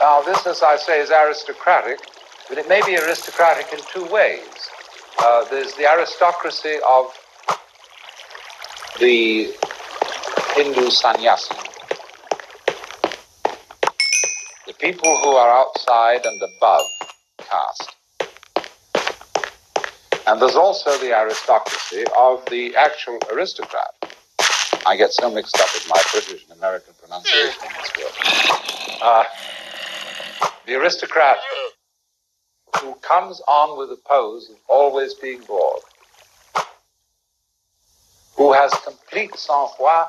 Now, this, as I say, is aristocratic, but it may be aristocratic in two ways. Uh, there's the aristocracy of the Hindu sannyasi. The people who are outside and above caste. And there's also the aristocracy of the actual aristocrat. I get so mixed up with my British and American pronunciation of this word. Uh, the aristocrat who comes on with a pose of always being bored, who has complete sang-froid,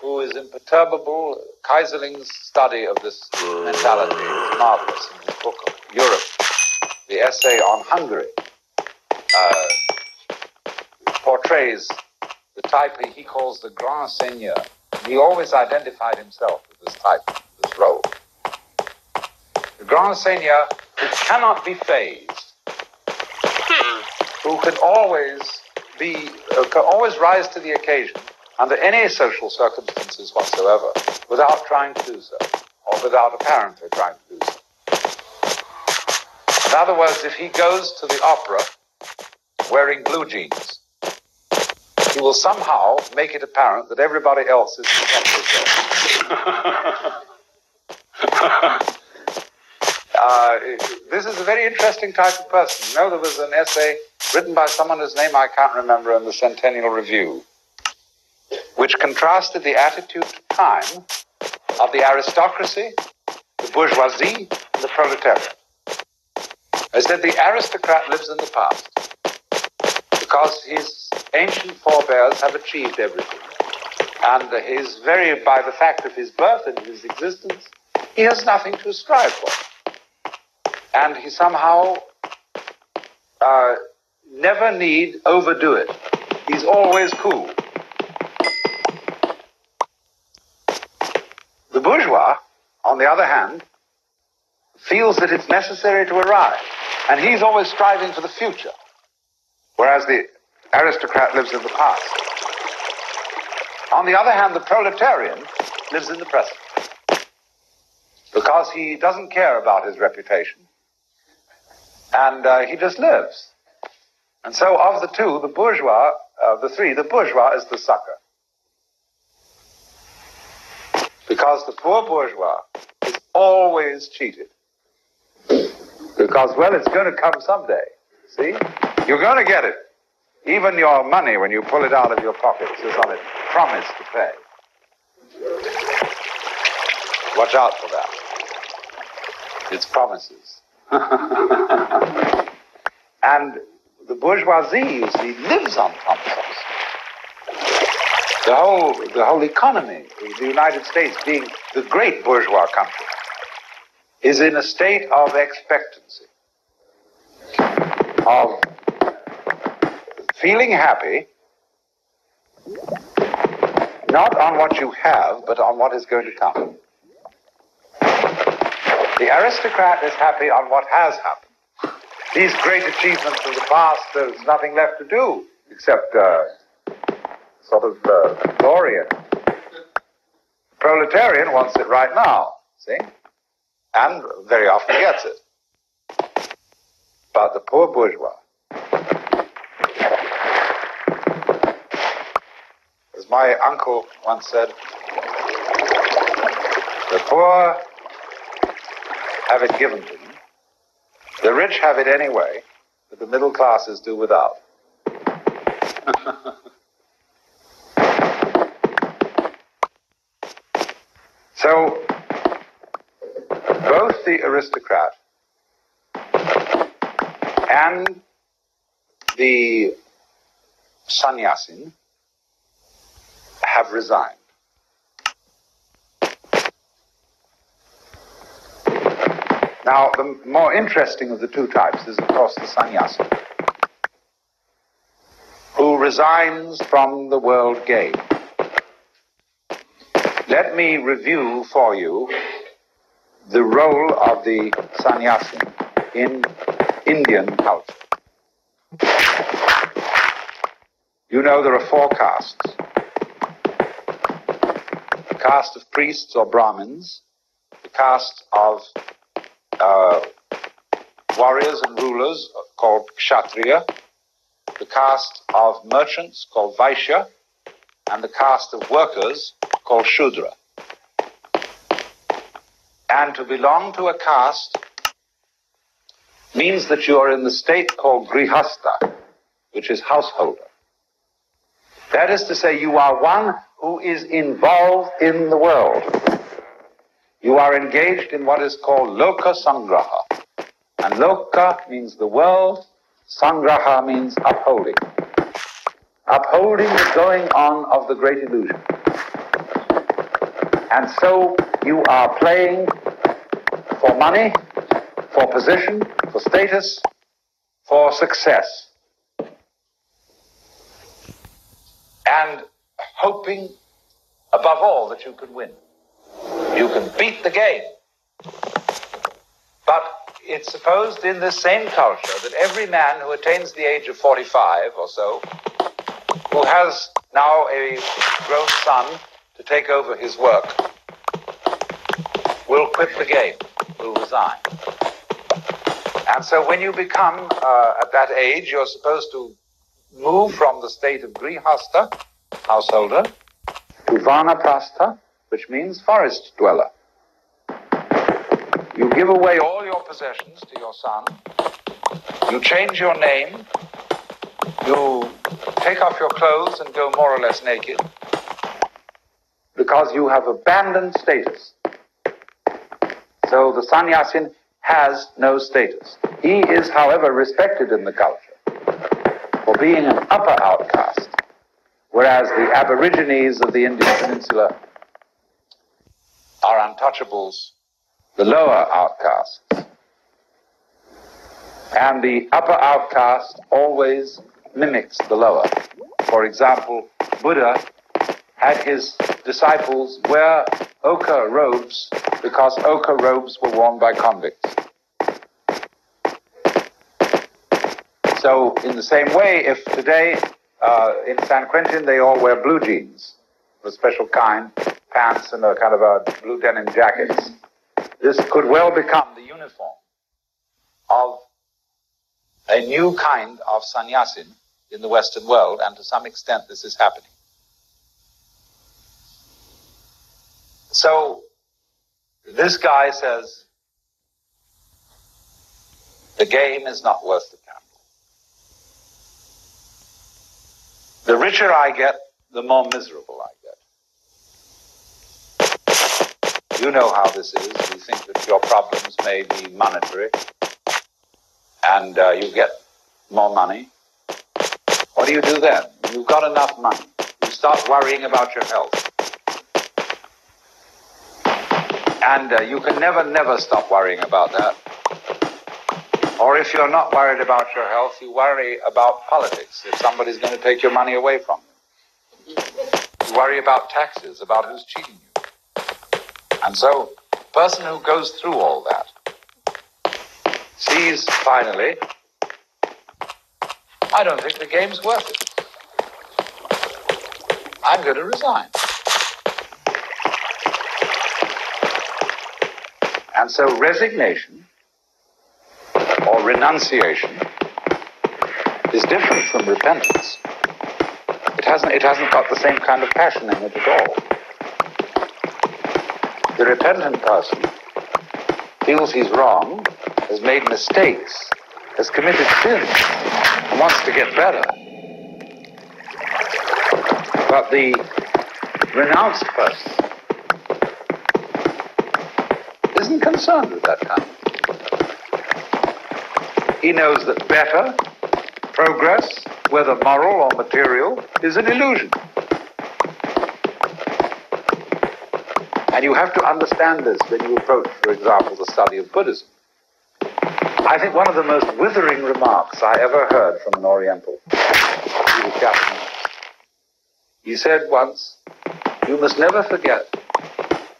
who is imperturbable. Kaiserling's study of this mentality is marvelous in his book of Europe, the essay on Hungary, uh, portrays the type he calls the Grand Seigneur. He always identified himself with this type, this role. The Grand Seigneur who cannot be phased, who can always be, uh, can always rise to the occasion under any social circumstances whatsoever, without trying to do so, or without apparently trying to do so. In other words, if he goes to the opera wearing blue jeans, he will somehow make it apparent that everybody else is uh, This is a very interesting type of person. You know, there was an essay written by someone whose name I can't remember in the Centennial Review, which contrasted the attitude to time of the aristocracy, the bourgeoisie, and the proletariat. I said the aristocrat lives in the past, because his ancient forebears have achieved everything. And his very, by the fact of his birth and his existence, he has nothing to strive for. And he somehow uh, never need overdo it. He's always cool. The bourgeois, on the other hand, feels that it's necessary to arrive. And he's always striving for the future. Whereas the aristocrat lives in the past. On the other hand, the proletarian lives in the present, because he doesn't care about his reputation, and uh, he just lives. And so of the two, the bourgeois, of the three, the bourgeois is the sucker. Because the poor bourgeois is always cheated. Because, well, it's going to come someday, see? You're going to get it. Even your money, when you pull it out of your pockets, is on it. Promise to pay. Watch out for that. It's promises. And the bourgeoisie, you see, lives on promises. The whole, the whole economy, the United States being the great bourgeois country, is in a state of expectancy, of feeling happy, not on what you have, but on what is going to come. The aristocrat is happy on what has happened. These great achievements of the past, there's nothing left to do except uh, sort of uh, glory in it. Proletarian wants it right now, see? And very often gets it. by the poor bourgeois. As my uncle once said, the poor have it given to them, the rich have it anyway, but the middle classes do without. So, both the aristocrat and the sannyasin have resigned. Now, the more interesting of the two types is, of course, the sannyasin, who resigns from the world game. Let me review for you the role of the sannyasin in Indian culture. You know there are four castes. The caste of priests or Brahmins, the caste of Uh, warriors and rulers called Kshatriya, the caste of merchants called Vaishya, and the caste of workers called Shudra. And to belong to a caste means that you are in the state called Grihastha, which is householder. That is to say, you are one who is involved in the world. You are engaged in what is called loka sangraha. And loka means the world, sangraha means upholding. Upholding the going on of the great illusion. And so you are playing for money, for position, for status, for success. And hoping above all that you can win. You can beat the game. But it's supposed in this same culture that every man who attains the age of forty-five or so, who has now a grown son to take over his work, will quit the game, will resign. And so when you become, uh, at that age, you're supposed to move from the state of Grihastha, householder, to Vanaprastha, which means forest dweller. You give away all your possessions to your son, you change your name, you take off your clothes and go more or less naked, because you have abandoned status. So the sannyasin has no status. He is, however, respected in the culture for being an upper outcast, whereas the aborigines of the Indian Peninsula are untouchables, the lower outcasts. And the upper outcast always mimics the lower. For example, Buddha had his disciples wear ochre robes because ochre robes were worn by convicts. So in the same way, if today uh, in San Quentin they all wear blue jeans, a special kind, pants and a kind of a blue denim jackets. This could well become the uniform of a new kind of sannyasin in the Western world, and to some extent this is happening. So this guy says, the game is not worth the candle. The richer I get, the more miserable I get. You know how this is. You think that your problems may be monetary, and uh, you get more money. What do you do then? You've got enough money. You start worrying about your health. And uh, you can never, never stop worrying about that. Or if you're not worried about your health, you worry about politics, if somebody's going to take your money away from you. You worry about taxes, about who's cheating you. And so, the person who goes through all that sees, finally, I don't think the game's worth it. I'm going to resign. And so resignation, or renunciation is different from repentance. It hasn't, it hasn't got the same kind of passion in it at all. The repentant person feels he's wrong, has made mistakes, has committed sins, and wants to get better. But the renounced person isn't concerned with that kind of thing. He knows that better, progress, whether moral or material, is an illusion. And you have to understand this when you approach, for example, the study of Buddhism. I think one of the most withering remarks I ever heard from an Oriental, he was Japanese. He said once, "You must never forget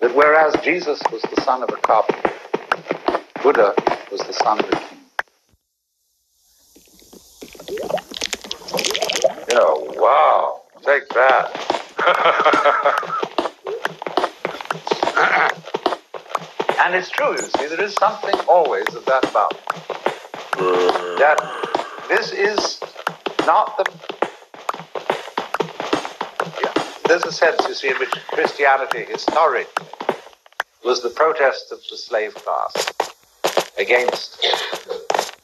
that whereas Jesus was the son of a carpenter, Buddha was the son of a king." You know, wow, take that. And it's true, you see, there is something always of that about it. That this is not the... There's a sense, you see, in which Christianity historically was the protest of the slave class against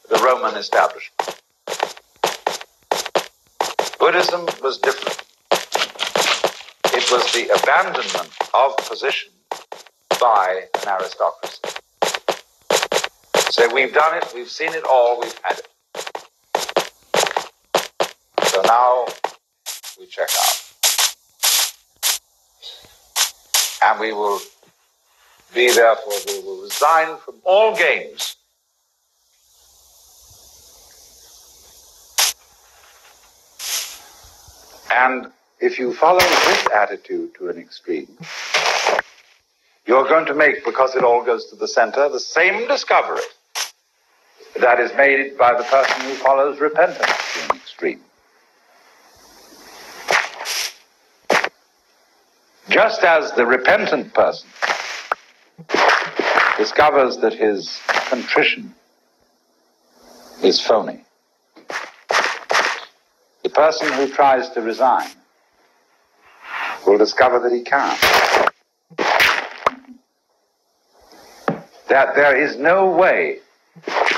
the Roman establishment. Buddhism was different. It was the abandonment of position by an aristocracy. So we've done it, we've seen it all, we've had it. So now we check out. And we will be, therefore, we will resign from all games. And if you follow this attitude to an extreme, you're going to make, because it all goes to the center, the same discovery that is made by the person who follows repentance to an extreme. Just as the repentant person discovers that his contrition is phony, the person who tries to resign will discover that he can't. That there is no way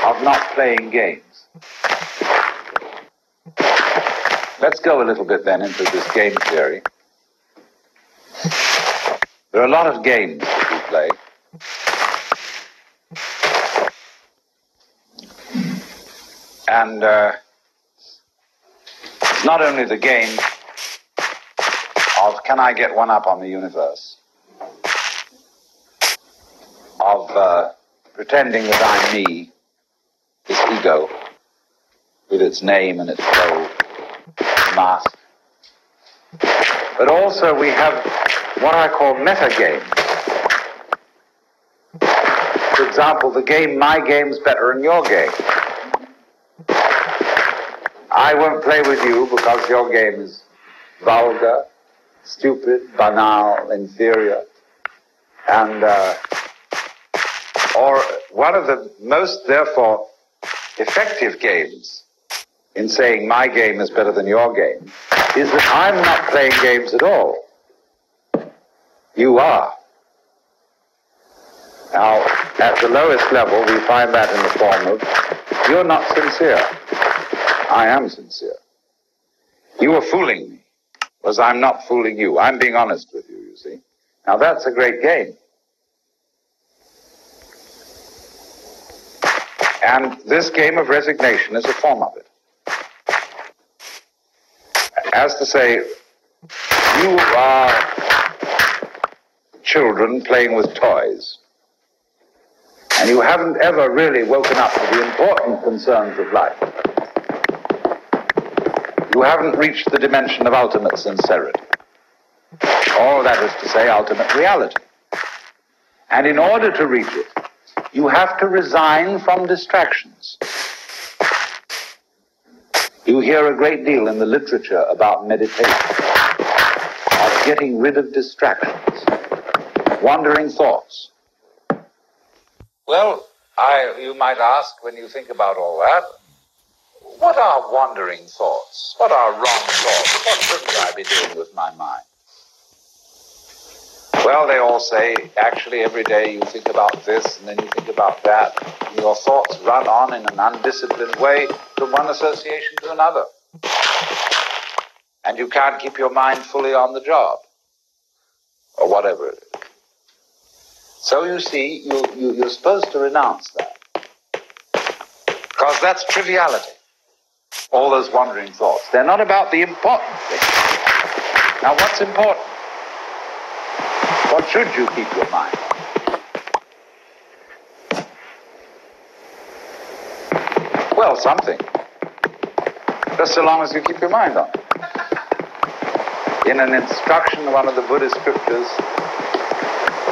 of not playing games. Let's go a little bit then into this game theory. There are a lot of games that we play. And uh, it's not only the game of can I get one up on the universe, of uh, pretending that I'm me, this ego, with its name and its role, its mask. But also we have what I call meta-games. For example, the game, my game's better than your game. I won't play with you because your game is vulgar, stupid, banal, inferior. And, uh, or one of the most, therefore, effective games in saying my game is better than your game is that I'm not playing games at all. You are. Now, at the lowest level, we find that in the form of, you're not sincere. I am sincere. You are fooling me, because I'm not fooling you. I'm being honest with you, you see. Now, that's a great game. And this game of resignation is a form of it. As to say, you are children playing with toys, and you haven't ever really woken up to the important concerns of life. You haven't reached the dimension of ultimate sincerity, or that is to say, ultimate reality. And in order to reach it, you have to resign from distractions. You hear a great deal in the literature about meditation, of getting rid of distractions, wandering thoughts. Well, I, you might ask, when you think about all that, what are wandering thoughts? What are wrong thoughts? What shouldn't I be doing with my mind? Well, they all say, actually, every day you think about this, and then you think about that. And your thoughts run on in an undisciplined way from one association to another. And you can't keep your mind fully on the job, or whatever it is. So you see, you, you, you're supposed to renounce that. Because that's triviality. All those wandering thoughts. They're not about the important thing. Now, what's important? What should you keep your mind on? Well, something. Just so long as you keep your mind on it. In an instruction, one of the Buddhist scriptures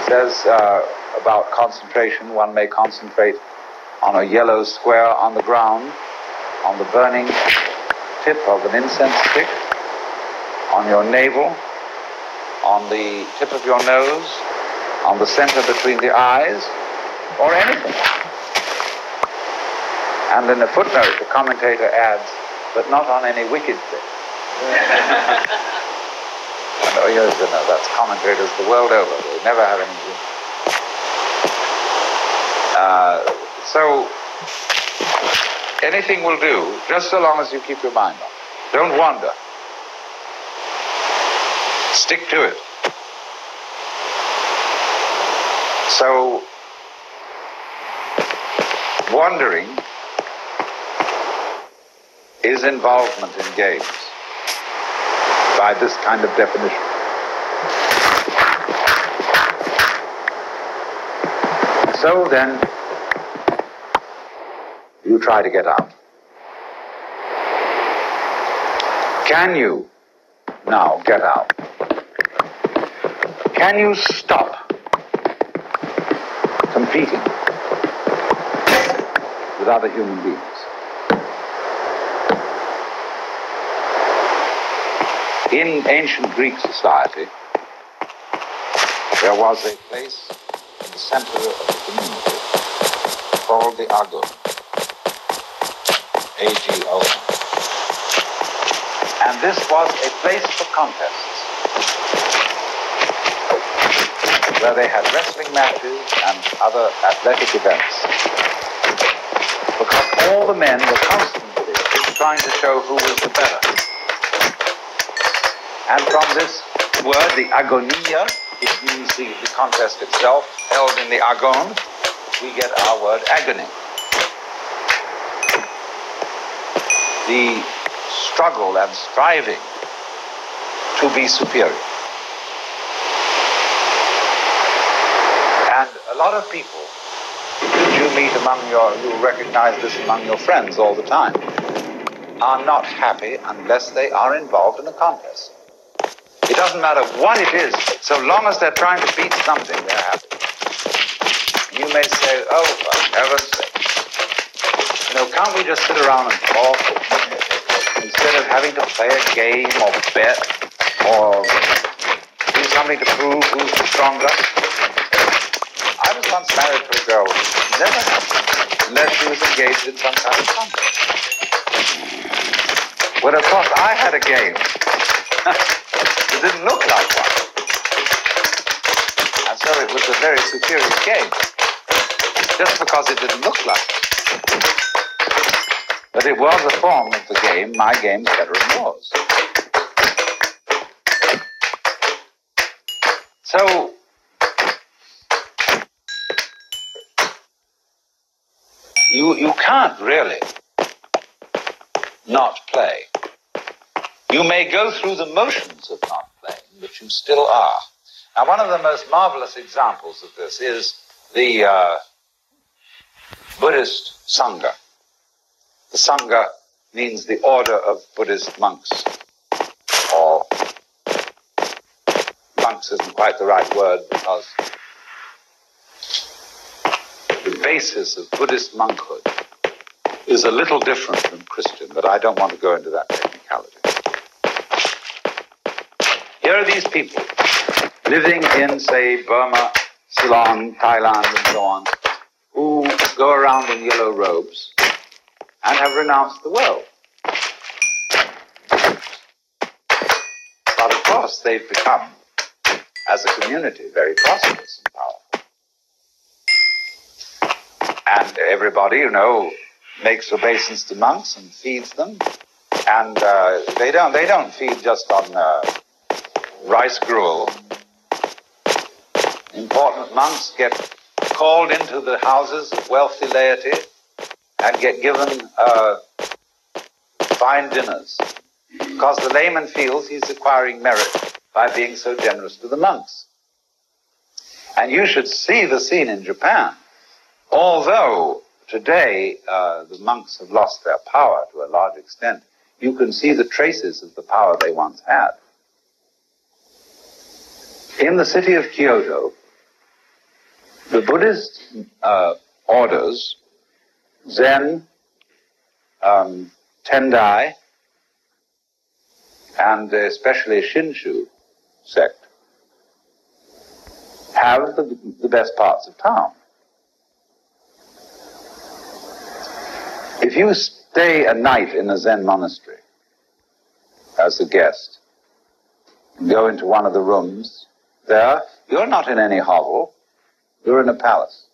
says uh, about concentration, one may concentrate on a yellow square on the ground, on the burning tip of an incense stick, on your navel, on the tip of your nose, on the center between the eyes, or anything. And in the footnote, the commentator adds, but not on any wicked thing. Oh, yes, no, that's commentators the world over. They never have anything. Uh, so, anything will do, just so long as you keep your mind on. Don't wander. Stick to it. So, wandering is involvement in games, by this kind of definition. So then, you try to get out. Can you now get out? Can you stop competing with other human beings? In ancient Greek society, there was a place in the center of the community called the Agon, A G O N. And this was a place for contests, where they had wrestling matches and other athletic events. Because all the men were constantly trying to show who was the better. And from this word, the agonia, it means the, the contest itself, held in the agon, we get our word agony. The struggle and striving to be superior. A lot of people you meet among your, you recognize this among your friends all the time, are not happy unless they are involved in a contest. It doesn't matter what it is, so long as they're trying to beat something, they're happy. You may say, oh, for heaven's sake, you know, can't we just sit around and talk instead of having to play a game or bet or do something to prove who's the stronger? I was once married to a girl who never happened unless she was engaged in some kind of contest. Well, of course, I had a game. It didn't look like one. And so it was a very superior game. Just because it didn't look like it. But it was a form of the game, my game's better than yours. So, You, you can't really not play. You may go through the motions of not playing, but you still are. Now, one of the most marvelous examples of this is the uh, Buddhist Sangha. The Sangha means the order of Buddhist monks. Or monks isn't quite the right word because the basis of Buddhist monkhood is a little different from Christian, but I don't want to go into that technicality. Here are these people living in, say, Burma, Ceylon, Thailand, and so on, who go around in yellow robes and have renounced the world. But of course, they've become, as a community, very prosperous and powerful. And everybody, you know, makes obeisance to monks and feeds them. And uh, they don't they don't feed just on uh, rice gruel. Important monks get called into the houses of wealthy laity and get given uh, fine dinners, because the layman feels he's acquiring merit by being so generous to the monks. And you should see the scene in Japan. Although today uh, the monks have lost their power to a large extent, you can see the traces of the power they once had. In the city of Kyoto, the Buddhist uh, orders, Zen, um, Tendai, and especially Shinshu sect, have the, the best parts of town. If you stay a night in a Zen monastery as a guest, go into one of the rooms there, you're not in any hovel, you're in a palace.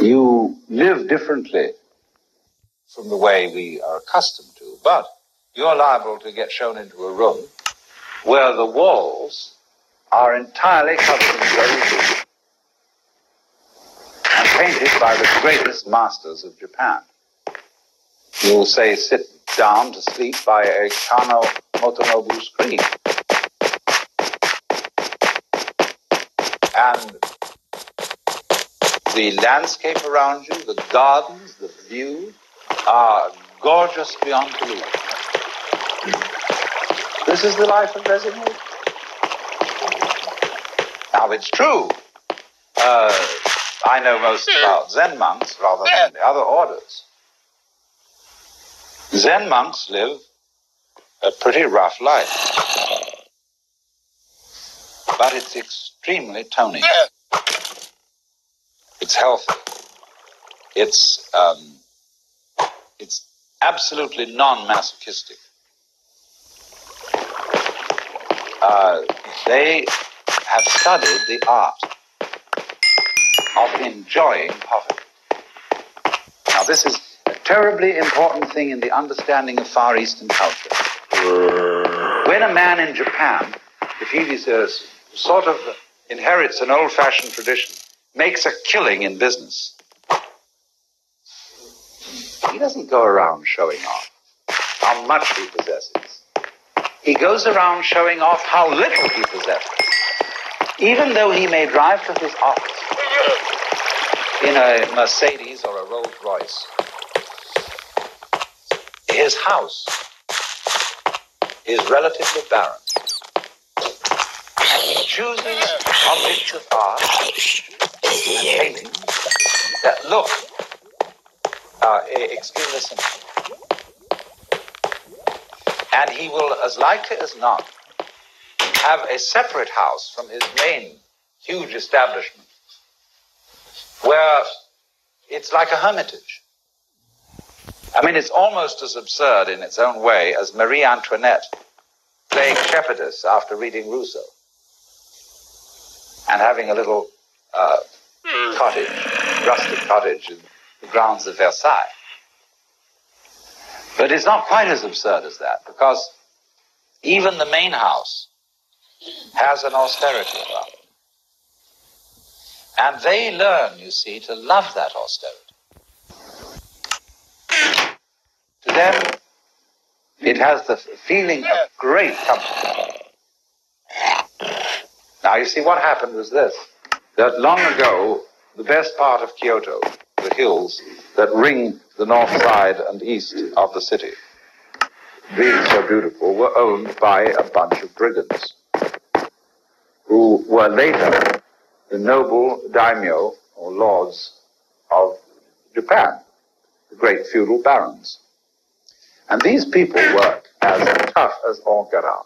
You live differently from the way we are accustomed to, but you're liable to get shown into a room where the walls are entirely covered in yellow blue and painted by the greatest masters of Japan. You will say, sit down to sleep by a Kano Motonobu screen. And the landscape around you, the gardens, the view, are gorgeous beyond belief. This is the life of resignation. Now, it's true. Uh, I know most about Zen monks rather than the other orders. Zen monks live a pretty rough life, but it's extremely toning. It's healthy. It's um, it's absolutely non-masochistic. Uh, they have studied the art of enjoying poverty. Now, this is a terribly important thing in the understanding of Far Eastern culture. When a man in Japan, if he says, sort of inherits an old-fashioned tradition, makes a killing in business, he doesn't go around showing off how much he possesses. He goes around showing off how little he possesses, even though he may drive to his office in a Mercedes or a Rolls Royce. His house is relatively barren. And he chooses objects of art and paintings that look uh, extremely simple. And he will, as likely as not, have a separate house from his main huge establishment, where it's like a hermitage. I mean, it's almost as absurd in its own way as Marie Antoinette playing shepherdess after reading Rousseau and having a little uh, cottage, rustic cottage in the grounds of Versailles. But it's not quite as absurd as that, because even the main house has an austerity about it. And they learn, you see, to love that austerity. To them, it has the feeling of great comfort. Now, you see, what happened was this, that long ago, the best part of Kyoto, the hills that ring the north side and east of the city, being so beautiful, were owned by a bunch of brigands, who were later the noble daimyo, or lords, of Japan, the great feudal barons. And these people were as tough as Ankara.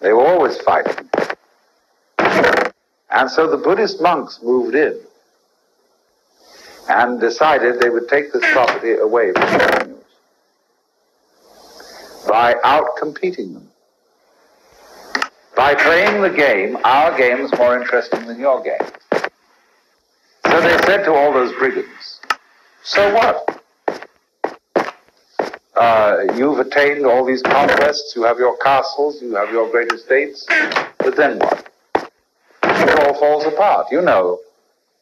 They were always fighting. And so the Buddhist monks moved in and decided they would take this property away from the Chinese by out-competing them, by playing the game, our game is more interesting than your game. So they said to all those brigands, so what? Uh, you've attained all these conquests, you have your castles, you have your great estates, but then what? It all falls apart, you know,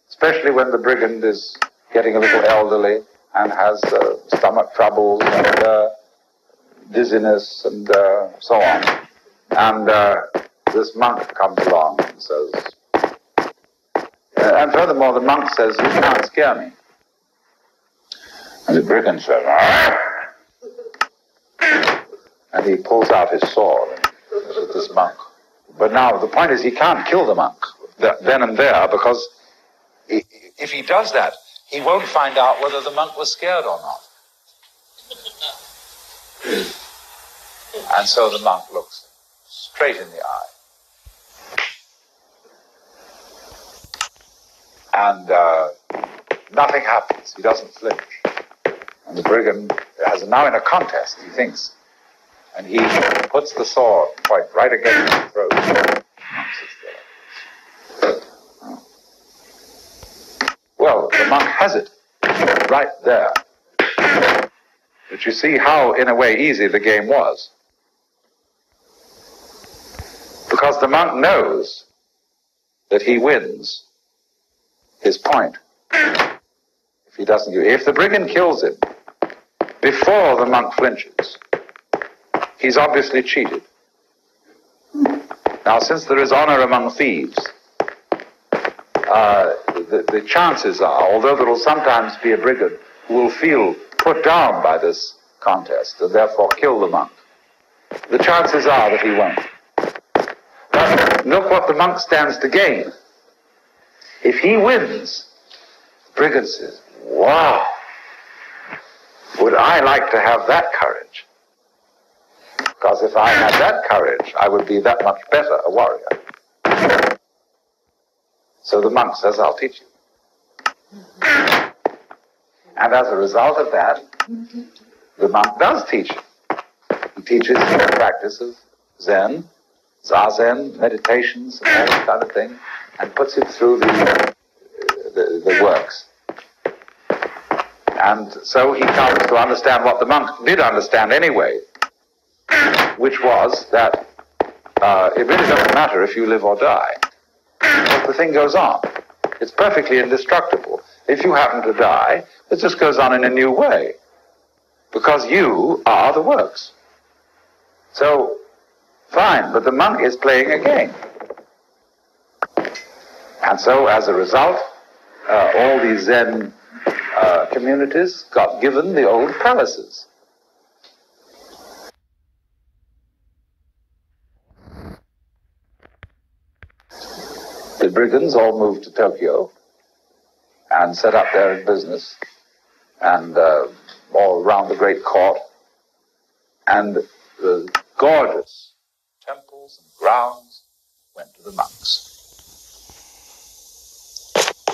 especially when the brigand is getting a little elderly and has uh, stomach troubles and uh, dizziness and uh, so on. And uh, this monk comes along and says, uh, and furthermore the monk says, you can't scare me. And the brigand says, argh! And he pulls out his sword and goes at this monk. But now the point is he can't kill the monk then and there, because if he does that, he won't find out whether the monk was scared or not. And so the monk looks straight in the eye. And uh, nothing happens. He doesn't flinch. And the brigand has now in a contest, he thinks. And he puts the sword quite right against his throat. Well, the monk has it right there. But you see how, in a way, easy the game was. Because the monk knows that he wins his point. If he doesn't, if the brigand kills him before the monk flinches, he's obviously cheated. Now, since there is honor among thieves, uh, the, the chances are, although there will sometimes be a brigand who will feel put down by this contest and therefore kill the monk, the chances are that he won't. Look what the monk stands to gain. If he wins, the brigand says, wow, would I like to have that courage? Because if I had that courage, I would be that much better a warrior. So the monk says, I'll teach you. And as a result of that, the monk does teach. He teaches the practice of Zen, Zazen, meditations, and all that kind of thing, and puts it through the, uh, the, the works. And so he comes to understand what the monk did understand anyway, which was that uh, it really doesn't matter if you live or die, because the thing goes on. It's perfectly indestructible. If you happen to die, it just goes on in a new way, because you are the works. So, fine, but the monk is playing a game. And so, as a result, uh, all these Zen uh, communities got given the old palaces. The brigands all moved to Tokyo and set up their business, and uh, all around the great court, and the gorgeous temples and grounds went to the monks,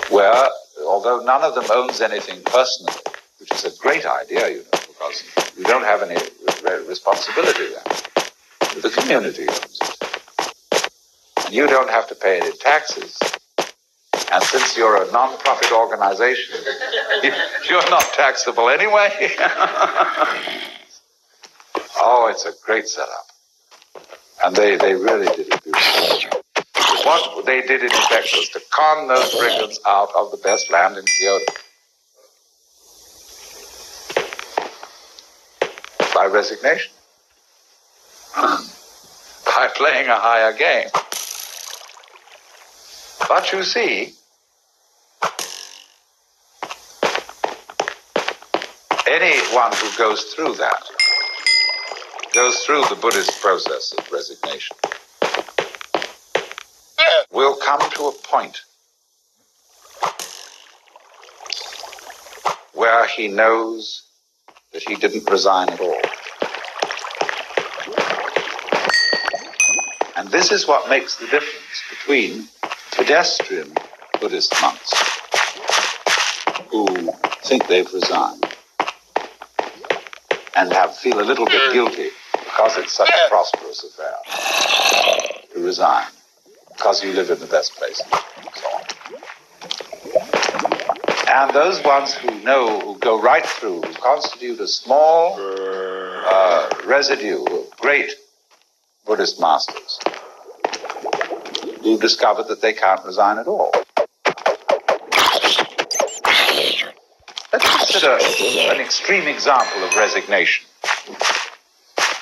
where, although none of them owns anything personally, which is a great idea, you know, because you don't have any responsibility there. The community owns it. And you don't have to pay any taxes. And since you're a non-profit organization, you're not taxable anyway. Oh, it's a great setup. And they, they really did it beautifully. What they did in effect was to con those brigands out of the best land in Kyoto by resignation, by playing a higher game. But you see, anyone who goes through that goes through the Buddhist process of resignation, will come to a point where he knows that he didn't resign at all. And this is what makes the difference between pedestrian Buddhist monks who think they've resigned and have feel a little bit guilty because it's such a prosperous affair to resign because you live in the best place. And those ones who know, who go right through, who constitute a small uh, residue of great Buddhist masters, who discover that they can't resign at all. Let's consider an extreme example of resignation.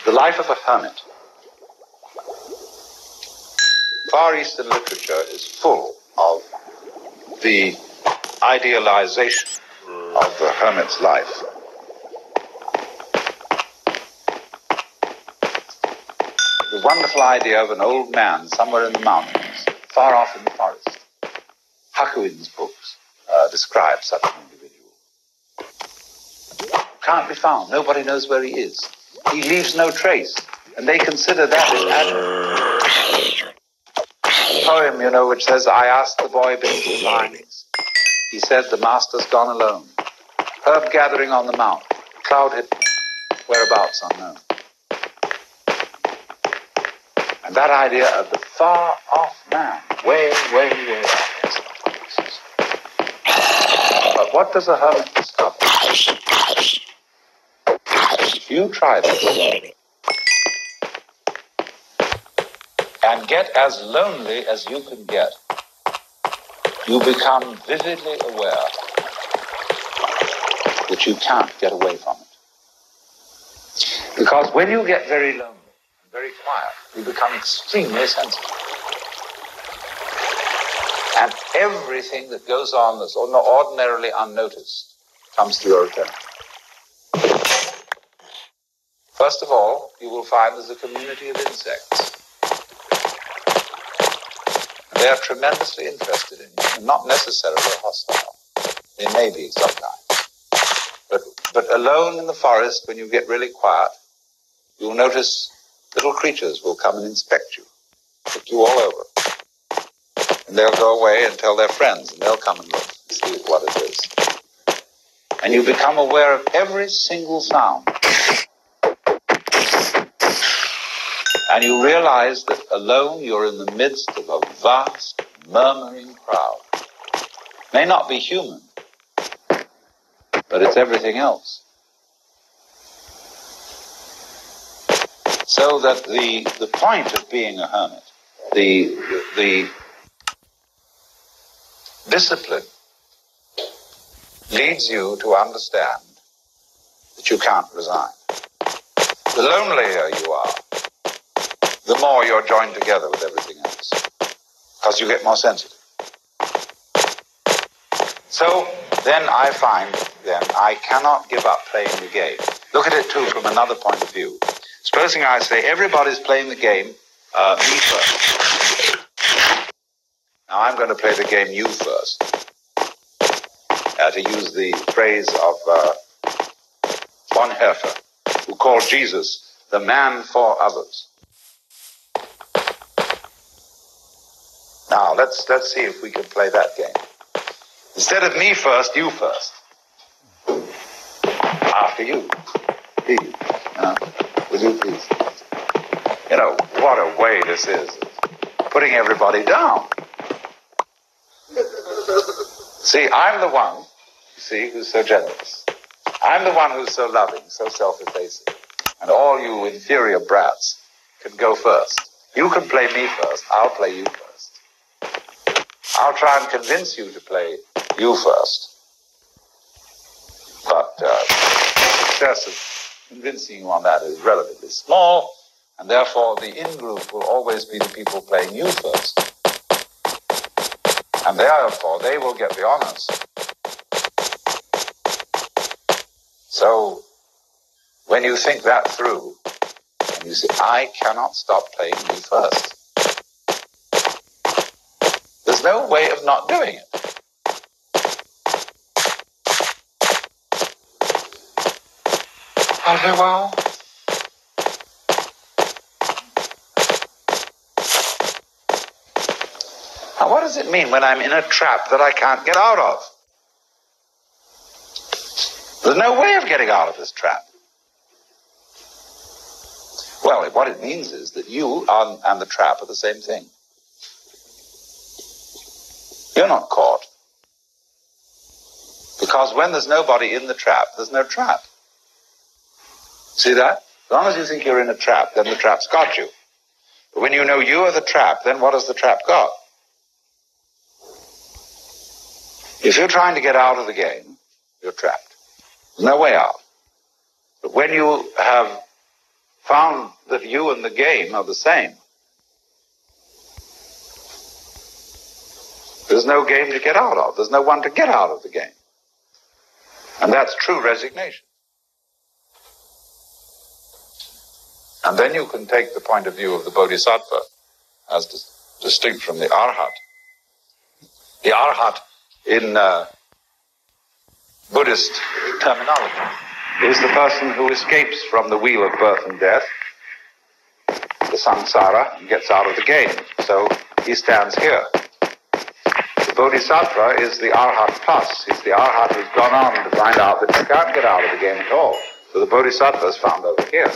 The life of a hermit. Far Eastern literature is full of the idealization of the hermit's life. The wonderful idea of an old man somewhere in the mountains, far off in the forest. Hakuin's books uh, describe such an individual. Can't be found. Nobody knows where he is. He leaves no trace, and they consider that as admirable. A poem, you know, which says, "I asked the boy between the linings. He said, the master's gone alone. Herb gathering on the mount. Cloud hidden. Whereabouts unknown." And that idea of the far-off man, way, way, way off. But what does a hermit discover? If you try this and get as lonely as you can get, you become vividly aware that you can't get away from it. Because when you get very lonely and very quiet, you become extremely sensitive. And everything that goes on that's ordinarily unnoticed comes to your attention. First of all, you will find there's a community of insects. They are tremendously interested in you, and not necessarily hostile. They may be sometimes. But, but alone in the forest, when you get really quiet, you'll notice little creatures will come and inspect you, look you all over. And they'll go away and tell their friends, and they'll come and look and see what it is. And you become aware of every single sound. And you realize that alone you're in the midst of a vast, murmuring crowd. May not be human, but it's everything else. So that the, the point of being a hermit, the, the discipline, leads you to understand that you can't resign. The lonelier you are, the more you're joined together with everything else, because you get more sensitive. So then I find, then, I cannot give up playing the game. Look at it, too, from another point of view. Supposing I say, everybody's playing the game, uh, me first. Now I'm going to play the game you first. Uh, to use the phrase of uh, Bonhoeffer, who called Jesus the man for others. Now, let's, let's see if we can play that game. Instead of me first, you first. After you. Please. Uh, will you please? You know, what a way this is. Putting everybody down. See, I'm the one, you see, who's so generous. I'm the one who's so loving, so self-effacing. And all you inferior brats can go first. You can play me first. I'll play you first. I'll try and convince you to play you first. But uh, the success of convincing you on that is relatively small, and therefore the in-group will always be the people playing you first. And therefore they will get the honors. So when you think that through, and you say, I cannot stop playing you first. No way of not doing it. I say, well, Now, what does it mean when I'm in a trap that I can't get out of? There's no way of getting out of this trap. Well, what it means is that you and the trap are the same thing. You're not caught. Because when there's nobody in the trap, there's no trap. See that? As long as you think you're in a trap, then the trap's got you. But when you know you are the trap, then what has the trap got? If you're trying to get out of the game, you're trapped. There's no way out. But when you have found that you and the game are the same, there's no game to get out of. There's no one to get out of the game. And that's true resignation. And then you can take the point of view of the Bodhisattva as dis distinct from the Arhat. The Arhat in uh, Buddhist terminology is the person who escapes from the wheel of birth and death, the samsara, and gets out of the game. So he stands here. The Bodhisattva is the Arhat plus. He's the Arhat who's gone on to find out that you can't get out of the game at all. So the Bodhisattva is found over here.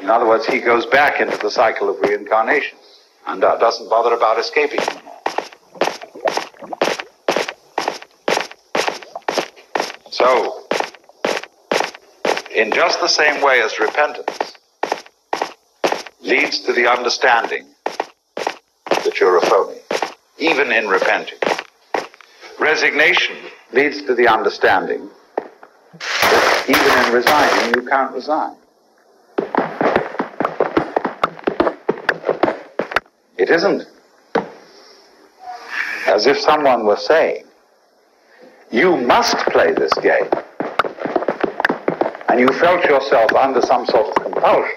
In other words, he goes back into the cycle of reincarnation and uh, doesn't bother about escaping anymore. So, in just the same way as repentance leads to the understanding that you're a phony, even in repenting, resignation leads to the understanding that even in resigning, you can't resign. It isn't as if someone were saying, you must play this game, and you felt yourself under some sort of compulsion.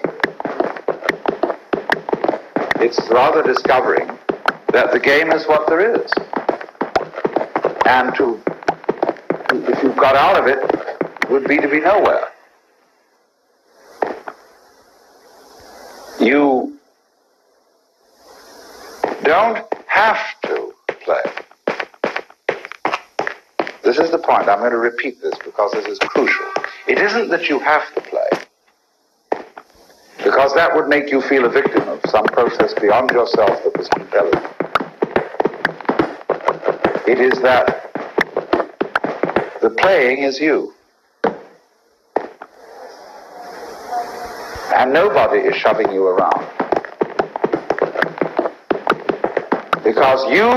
It's rather discovering that the game is what there is. And to, if you got out of it, would be to be nowhere. You don't have to play. This is the point. I'm going to repeat this because this is crucial. It isn't that you have to play, because that would make you feel a victim of some process beyond yourself that was compelling. It is that the playing is you. And nobody is shoving you around. Because you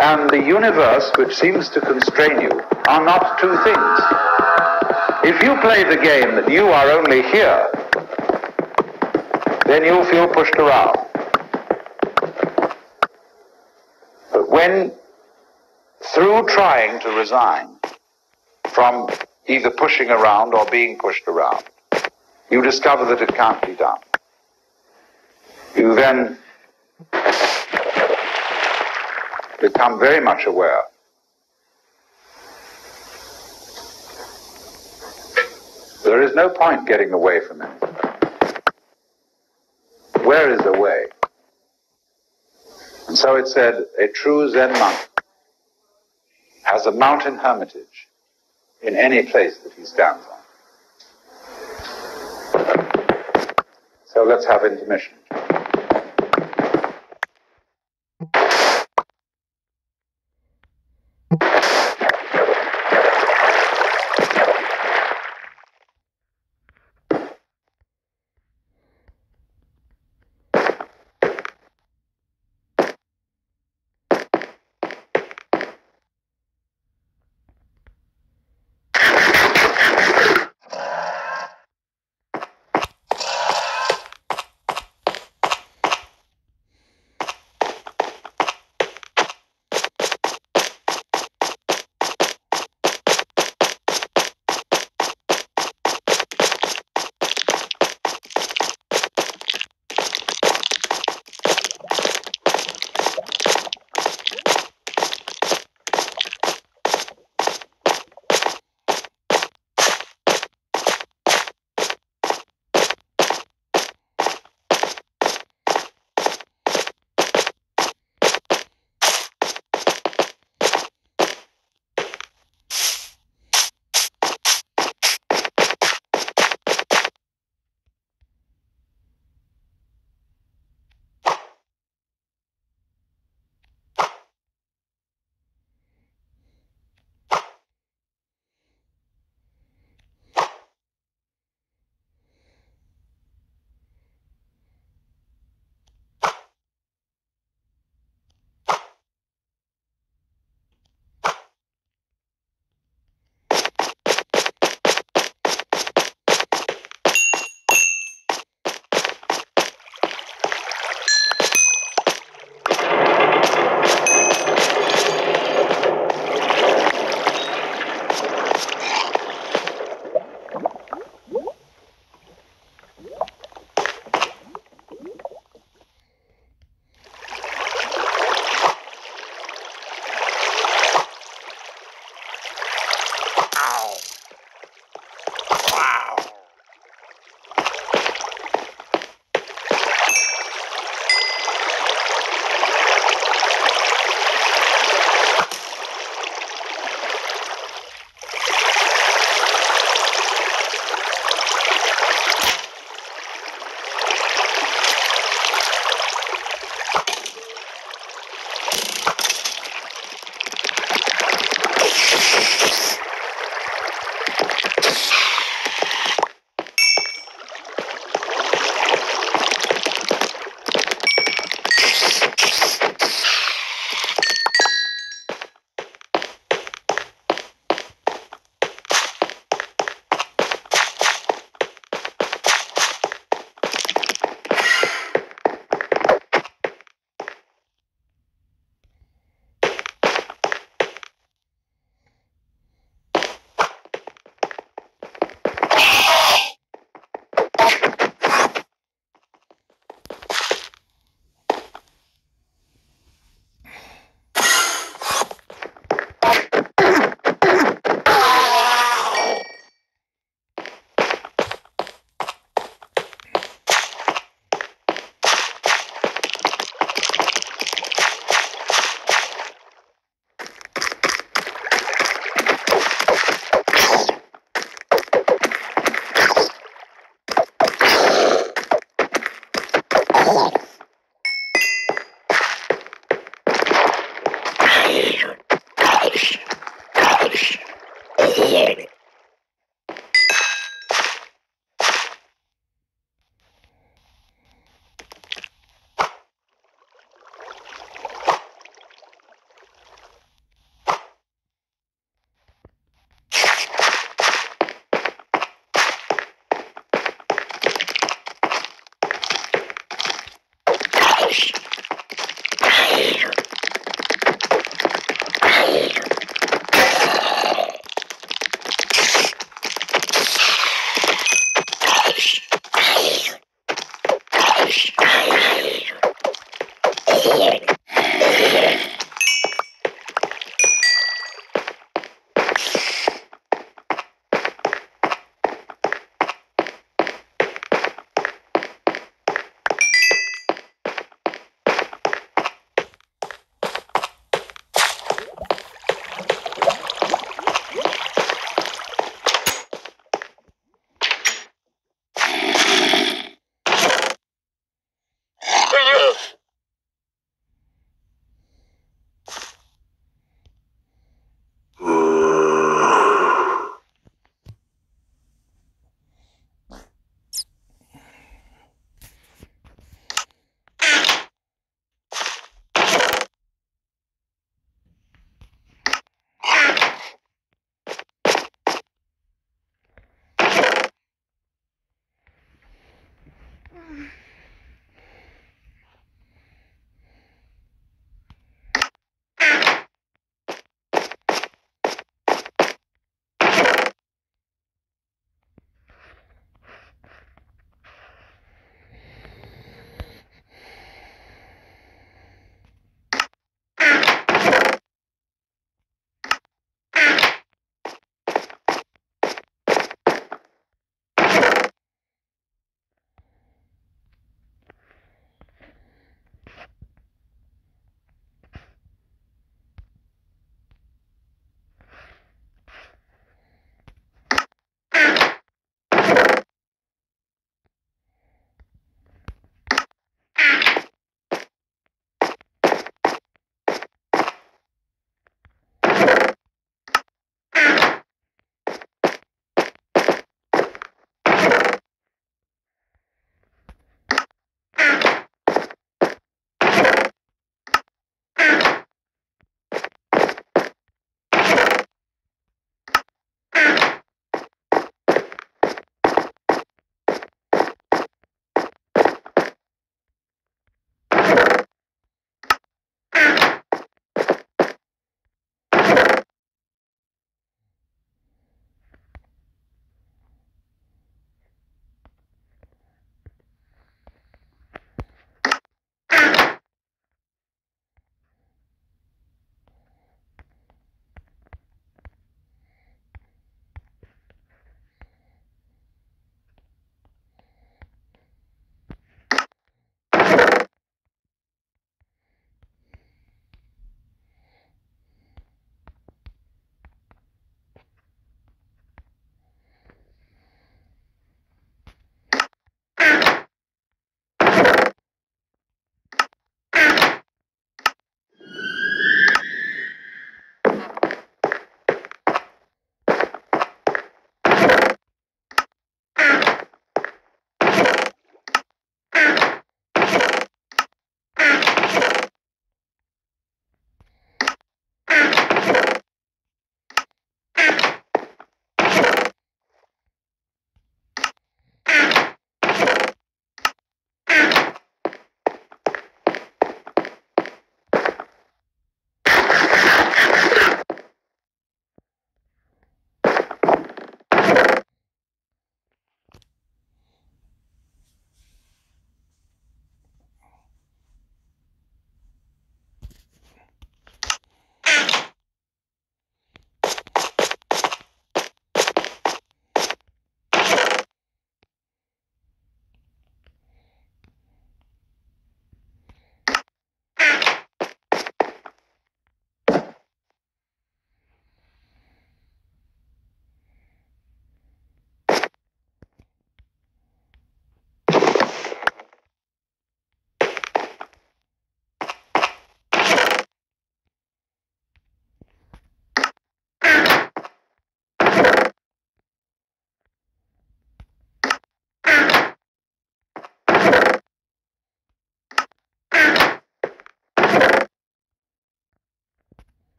and the universe, which seems to constrain you, are not two things. If you play the game that you are only here, then you'll feel pushed around. But when, through trying to resign from either pushing around or being pushed around, you discover that it can't be done, you then become very much aware there is no point getting away from anything. Where is the way? And so it said, a true Zen monk has a mountain hermitage in any place that he stands on. So let's have intermission.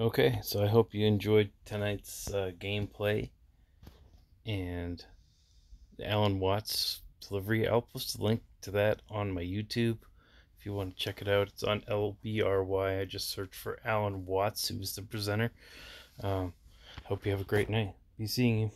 Okay, so I hope you enjoyed tonight's uh, gameplay and the Alan Watts delivery. I'll post a link to that on my YouTube if you want to check it out. It's on L B R Y. I just searched for Alan Watts, who was the presenter. Um, hope you have a great night. Be seeing you.